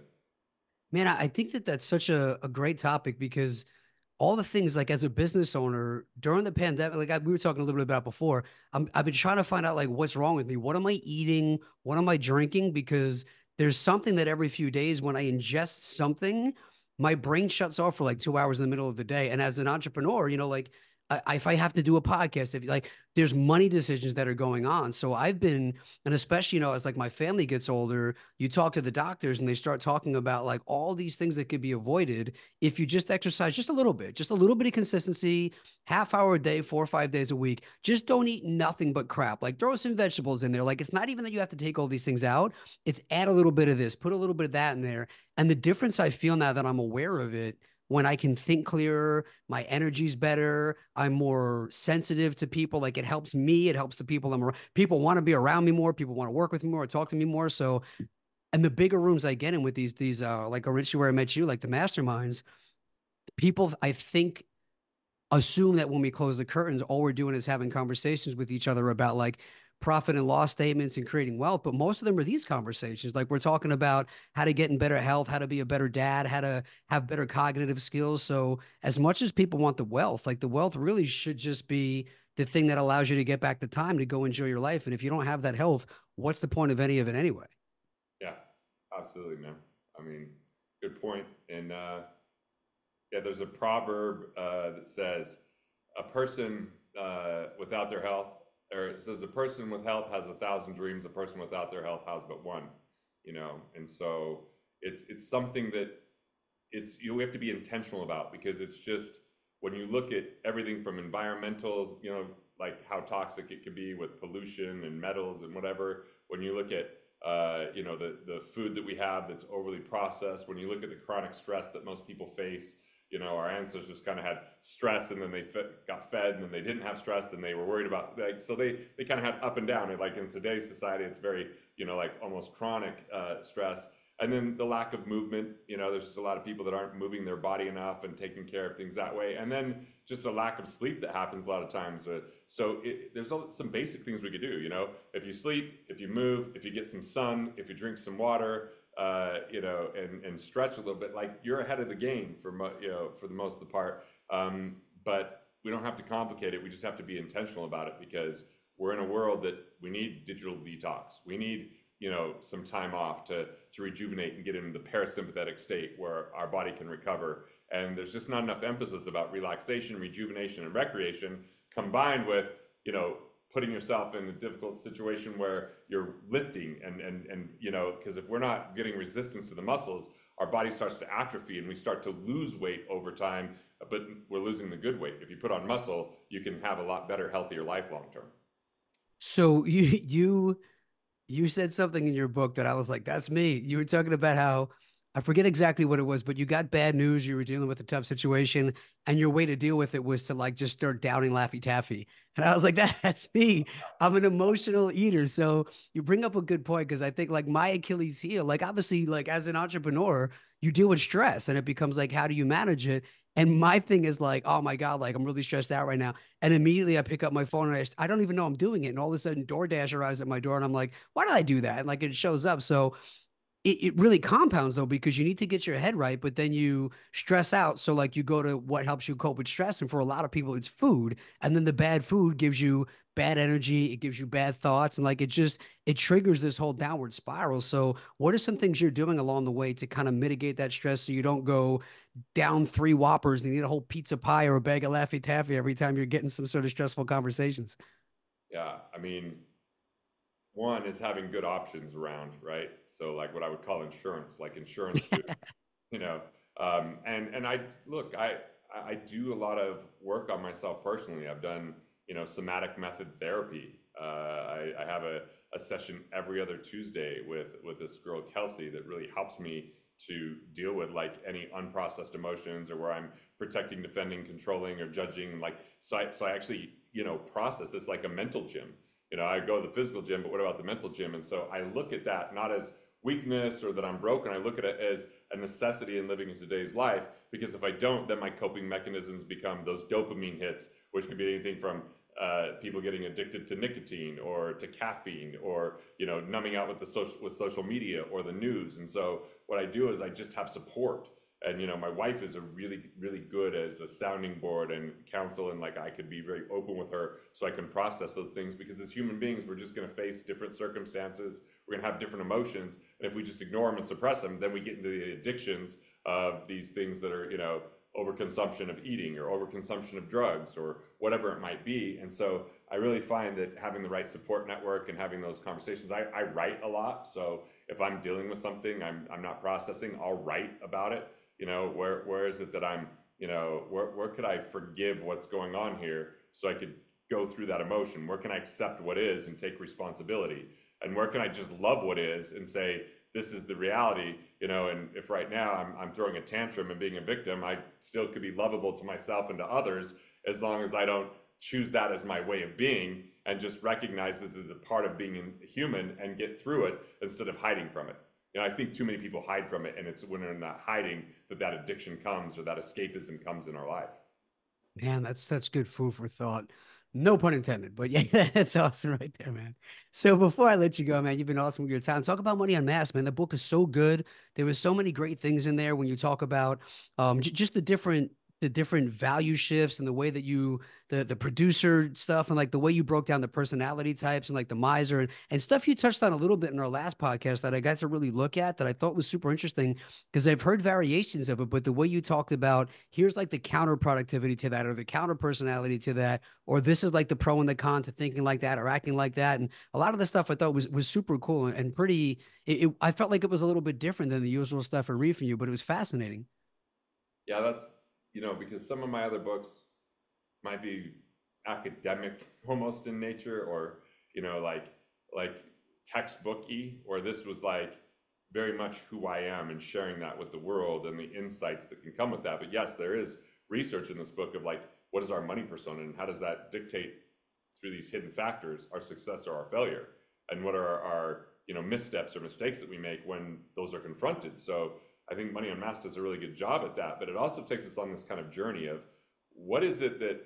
Man, I think that's such a great topic, because all the things, like as a business owner during the pandemic, like we were talking a little bit about before, I've been trying to find out like what's wrong with me. What am I eating? What am I drinking? Because there's something that every few days when I ingest something, my brain shuts off for like 2 hours in the middle of the day. And as an entrepreneur, you know, like if I have to do a podcast, if like there's money decisions that are going on. So I've been, and especially, you know, as like my family gets older, you talk to the doctors and they start talking about like all these things that could be avoided if you just exercise just a little bit of consistency, half hour a day, 4 or 5 days a week. Just don't eat nothing but crap. Like throw some vegetables in there. Like it's not even that you have to take all these things out. It's add a little bit of this, put a little bit of that in there. And the difference I feel now that I'm aware of it, when I can think clearer, my energy's better, I'm more sensitive to people. Like it helps me, it helps the people I'm around. People want to be around me more, people want to work with me more, talk to me more. So, and the bigger rooms I get in with these like originally where I met you, like the masterminds, people I think assume that when we close the curtains, all we're doing is having conversations with each other about like profit and loss statements and creating wealth. But most of them are these conversations. Like we're talking about how to get in better health, how to be a better dad, how to have better cognitive skills. So as much as people want the wealth, like the wealth really should just be the thing that allows you to get back the time to go enjoy your life. And if you don't have that health, what's the point of any of it anyway? Yeah, absolutely, man. I mean, good point. And yeah, there's a proverb that says a person without their health, or it says a person with health has 1,000 dreams, a person without their health has but one, you know? And so it's something that we have to be intentional about, because it's just, when you look at everything from environmental, you know, like how toxic it could be with pollution and metals and whatever, when you look at you know, the food that we have that's overly processed. When you look at the chronic stress that most people face, you know, our ancestors kind of had stress and then they got fed, and then they didn't have stress, then they were worried about, like, so they kind of had up and down. And like in today's society, it's very, you know, like almost chronic stress. And then the lack of movement, you know, there's just a lot of people that aren't moving their body enough and taking care of things that way. And then just a lack of sleep that happens a lot of times. So there's some basic things we could do, you know, if you sleep, if you move, if you get some sun, if you drink some water, you know, and stretch a little bit, like you're ahead of the game for, you know, for the most of the part. But we don't have to complicate it. We just have to be intentional about it, because we're in a world that we need digital detox. We need, you know, some time off to rejuvenate and get into the parasympathetic state where our body can recover. And there's just not enough emphasis about relaxation, rejuvenation, and recreation, combined with, you know, putting yourself in a difficult situation where you're lifting and you know, because if we're not getting resistance to the muscles, our body starts to atrophy and we start to lose weight over time, but we're losing the good weight. If you put on muscle, you can have a lot better, healthier life long term. So you said something in your book that I was like, that's me. You were talking about how, I forget exactly what it was, but you got bad news, you were dealing with a tough situation, and your way to deal with it was to like just start downing Laffy Taffy. And I was like, that's me. I'm an emotional eater. So you bring up a good point, because I think like my Achilles heel, like obviously like as an entrepreneur, you deal with stress and it becomes like, how do you manage it? And my thing is like, oh my God, like I'm really stressed out right now. And immediately I pick up my phone and I don't even know I'm doing it. And all of a sudden DoorDash arrives at my door and I'm like, why did I do that? And like it shows up. So it really compounds though, because you need to get your head right, but then you stress out. So like you go to what helps you cope with stress. And for a lot of people, it's food. And then the bad food gives you bad energy. It gives you bad thoughts. And like, it triggers this whole downward spiral. So what are some things you're doing along the way to kind of mitigate that stress, so you don't go down 3 Whoppers and eat a whole pizza pie or a bag of Laffy Taffy every time you're getting some sort of stressful conversations? Yeah. I mean, one is having good options around, right? So like what I would call insurance, like insurance, food, you know, and I look, I do a lot of work on myself personally. I've done, you know, somatic method therapy. I have a session every other Tuesday with this girl, Kelsey, that really helps me to deal with like any unprocessed emotions, or where I'm protecting, defending, controlling, or judging. Like, so I actually, you know, process this like a mental gym. You know, I go to the physical gym, but what about the mental gym? And so I look at that not as weakness or that I'm broken. I look at it as a necessity in living in today's life, because if I don't, then my coping mechanisms become those dopamine hits, which could be anything from people getting addicted to nicotine or to caffeine, or, you know, numbing out with social media or the news. And so what I do is I just have support. And, you know, my wife is a really, really good as a sounding board and counsel. And like, I could be very open with her so I can process those things, because as human beings, we're just going to face different circumstances. We're going to have different emotions. And if we just ignore them and suppress them, then we get into the addictions of these things that are, you know, overconsumption of eating or overconsumption of drugs or whatever it might be. And so I really find that having the right support network and having those conversations, I write a lot. So if I'm dealing with something I'm not processing, I'll write about it. You know, where is it that I'm, you know, where could I forgive what's going on here so I could go through that emotion? Where can I accept what is and take responsibility? And where can I just love what is and say, this is the reality, you know, and if right now I'm throwing a tantrum and being a victim, I still could be lovable to myself and to others, as long as I don't choose that as my way of being and just recognize this as a part of being human and get through it instead of hiding from it. You know, I think too many people hide from it, and it's when they're not hiding that that addiction comes, or that escapism comes in our life. Man, that's such good food for thought. No pun intended, but yeah, that's awesome right there, man. So before I let you go, man, you've been awesome with your time. Talk about Money Unmasked, man. The book is so good. There was so many great things in there when you talk about just the different value shifts and the way that you, the producer stuff, and like the way you broke down the personality types and like the miser and stuff you touched on a little bit in our last podcast that I got to really look at, that I thought was super interesting, because I've heard variations of it, but the way you talked about, here's like the counter productivity to that, or the counter personality to that, or this is like the pro and the con to thinking like that or acting like that. And a lot of the stuff I thought was super cool and pretty, I felt like it was a little bit different than the usual stuff I read from you, but it was fascinating. Yeah, that's, you know, because some of my other books might be academic almost in nature, or, you know, like textbook-y, or this was like very much who I am and sharing that with the world and the insights that can come with that. But yes, there is research in this book of like, what is our money persona and how does that dictate through these hidden factors, our success or our failure? And what are our missteps or mistakes that we make when those are confronted? So I think Money Unmasked does a really good job at that, but it also takes us on this kind of journey of what is it that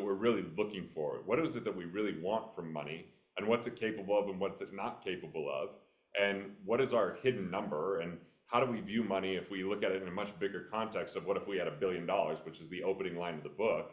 we're really looking for? What is it that we really want from money? And what's it capable of and what's it not capable of? And what is our hidden number? And how do we view money if we look at it in a much bigger context of what if we had $1 billion, which is the opening line of the book,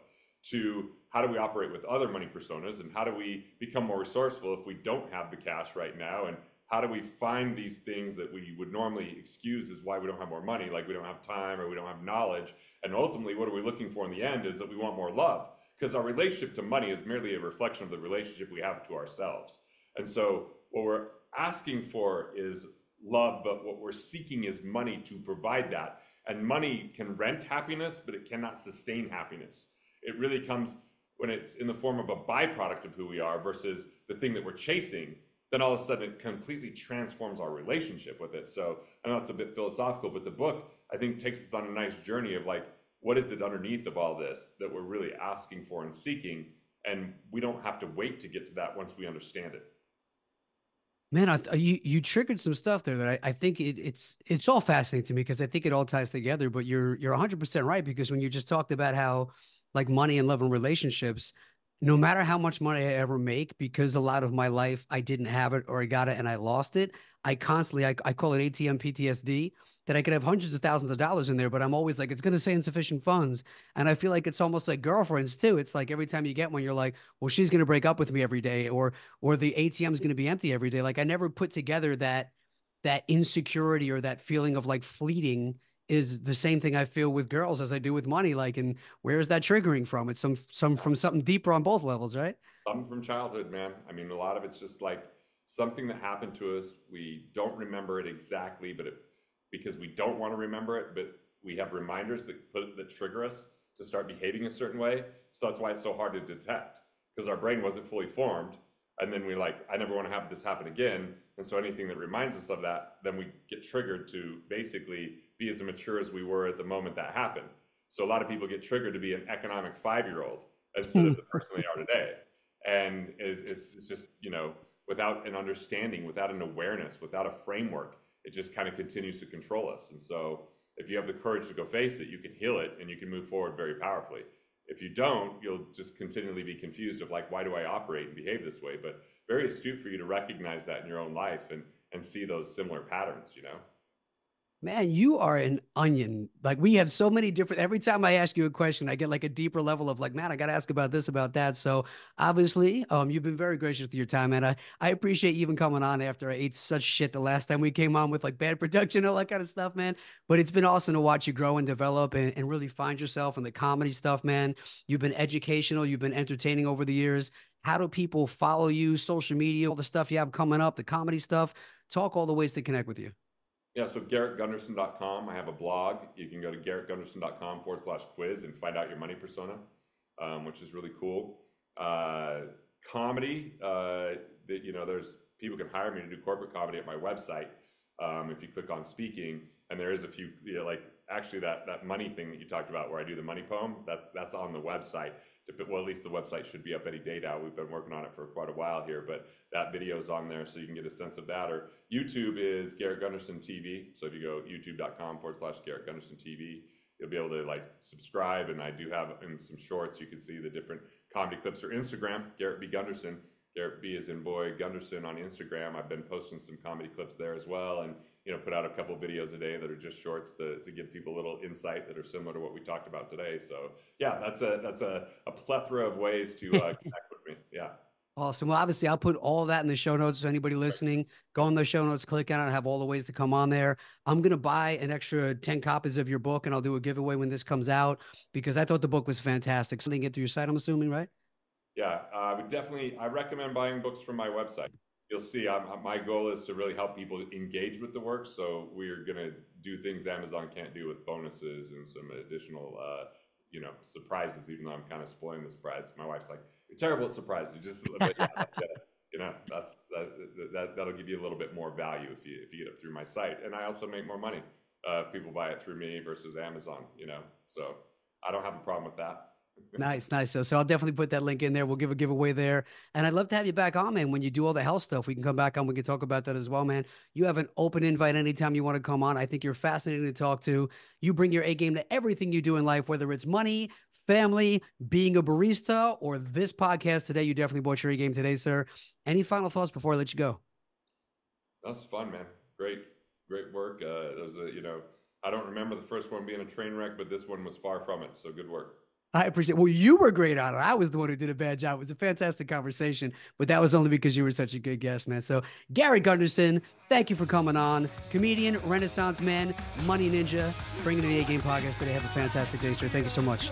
to how do we operate with other money personas? And how do we become more resourceful if we don't have the cash right now? And how do we find these things that we would normally excuse as why we don't have more money, like we don't have time or we don't have knowledge? And ultimately, what are we looking for in the end is that we want more love, because our relationship to money is merely a reflection of the relationship we have to ourselves. And so what we're asking for is love, but what we're seeking is money to provide that. And money can rent happiness, but it cannot sustain happiness. It really comes when it's in the form of a byproduct of who we are versus the thing that we're chasing. Then all of a sudden it completely transforms our relationship with it. So I know it's a bit philosophical, but the book, I think, takes us on a nice journey of like, what is it underneath of all this that we're really asking for and seeking? And we don't have to wait to get to that once we understand it. Man, you triggered some stuff there that I think it's all fascinating to me, because I think it all ties together, but you're 100% right, because when you just talked about how like money and love and relationships, no matter how much money I ever make, because a lot of my life I didn't have it, or I got it and I lost it, I constantly, I call it ATM PTSD, that I could have hundreds of thousands of dollars in there, but I'm always like, it's going to say insufficient funds. And I feel like it's almost like girlfriends too. It's like every time you get one, you're like, well, she's going to break up with me every day, or the ATM is going to be empty every day. Like I never put together that insecurity or that feeling of like fleeting is the same thing I feel with girls as I do with money. Like, and where is that triggering from? It's from something deeper on both levels, right? Something from childhood, man. I mean, a lot of it's just like something that happened to us. We don't remember it exactly, but because we don't want to remember it, but we have reminders that trigger us to start behaving a certain way. So that's why it's so hard to detect, because our brain wasn't fully formed. And then we're like, I never want to have this happen again. And so anything that reminds us of that, then we get triggered to basically be as mature as we were at the moment that happened. So a lot of people get triggered to be an economic 5-year-old instead of the person they are today. And it's just, without an understanding, without an awareness, without a framework, it just kind of continues to control us. And so if you have the courage to go face it, you can heal it and you can move forward very powerfully. If you don't, you'll just continually be confused of like, why do I operate and behave this way? But very astute for you to recognize that in your own life and see those similar patterns, Man, you are an onion. Like we have so many different, every time I ask you a question, I get like a deeper level of like, man, I got to ask about this, about that. So obviously you've been very gracious with your time. And I appreciate you even coming on after I ate such shit the last time we came on with like bad production, all that kind of stuff, man. But it's been awesome to watch you grow and develop and really find yourself in the comedy stuff, man. You've been educational. You've been entertaining over the years. How do people follow you? Social media, all the stuff you have coming up, the comedy stuff. Talk all the ways to connect with you. Yeah, so GarrettGunderson.com. I have a blog. You can go to GarrettGunderson.com/quiz and find out your money persona, which is really cool. Comedy, there's people can hire me to do corporate comedy at my website. If you click on speaking, and there is a few, actually that money thing that you talked about where I do the money poem, that's on the website. Well, at least the website should be up any day now. We've been working on it for quite a while here, but that video is on there, so you can get a sense of that. Or YouTube is Garrett Gunderson TV. So if you go youtube.com/GarrettGunderson TV, you'll be able to subscribe. And I do have in some shorts, you can see the different comedy clips. Or Instagram, Garrett B. Gunderson. Garrett B as in boy, Gunderson on Instagram. I've been posting some comedy clips there as well. And, put out a couple videos a day that are just shorts to give people a little insight that are similar to what we talked about today. So yeah, that's a plethora of ways to connect with me. Yeah. Awesome. Well, obviously I'll put all of that in the show notes. So anybody listening, go on the show notes, click on it, I have all the ways to come on there. I'm going to buy an extra 10 copies of your book and I'll do a giveaway when this comes out, because I thought the book was fantastic. Something get through your site, I'm assuming, right? Yeah. I recommend buying books from my website. You'll see my goal is to really help people engage with the work. So we're going to do things Amazon can't do with bonuses and some additional, surprises, even though I'm kind of spoiling the surprise. My wife's like, you're terrible at surprises. You just You know, that'll give you a little bit more value if you get it through my site. And I also make more money if people buy it through me versus Amazon, you know, so I don't have a problem with that. Nice. So I'll definitely put that link in there. We'll give a giveaway there. And I'd love to have you back on, man. When you do all the health stuff, we can come back on. We can talk about that as well, man. You have an open invite anytime you want to come on. I think you're fascinating to talk to. You bring your A game to everything you do in life, whether it's money, family, being a barista, or this podcast today. You definitely bought your A game today, sir. Any final thoughts before I let you go? That's fun, man. Great work. I don't remember the first one being a train wreck, but this one was far from it. So good work. I appreciate it. Well, you were great on it. I was the one who did a bad job. It was a fantastic conversation, but that was only because you were such a good guest, man. So Garrett Gunderson, thank you for coming on. Comedian, Renaissance man, Money Ninja, bringing to the A-Game Podcast today. Have a fantastic day, sir. Thank you so much.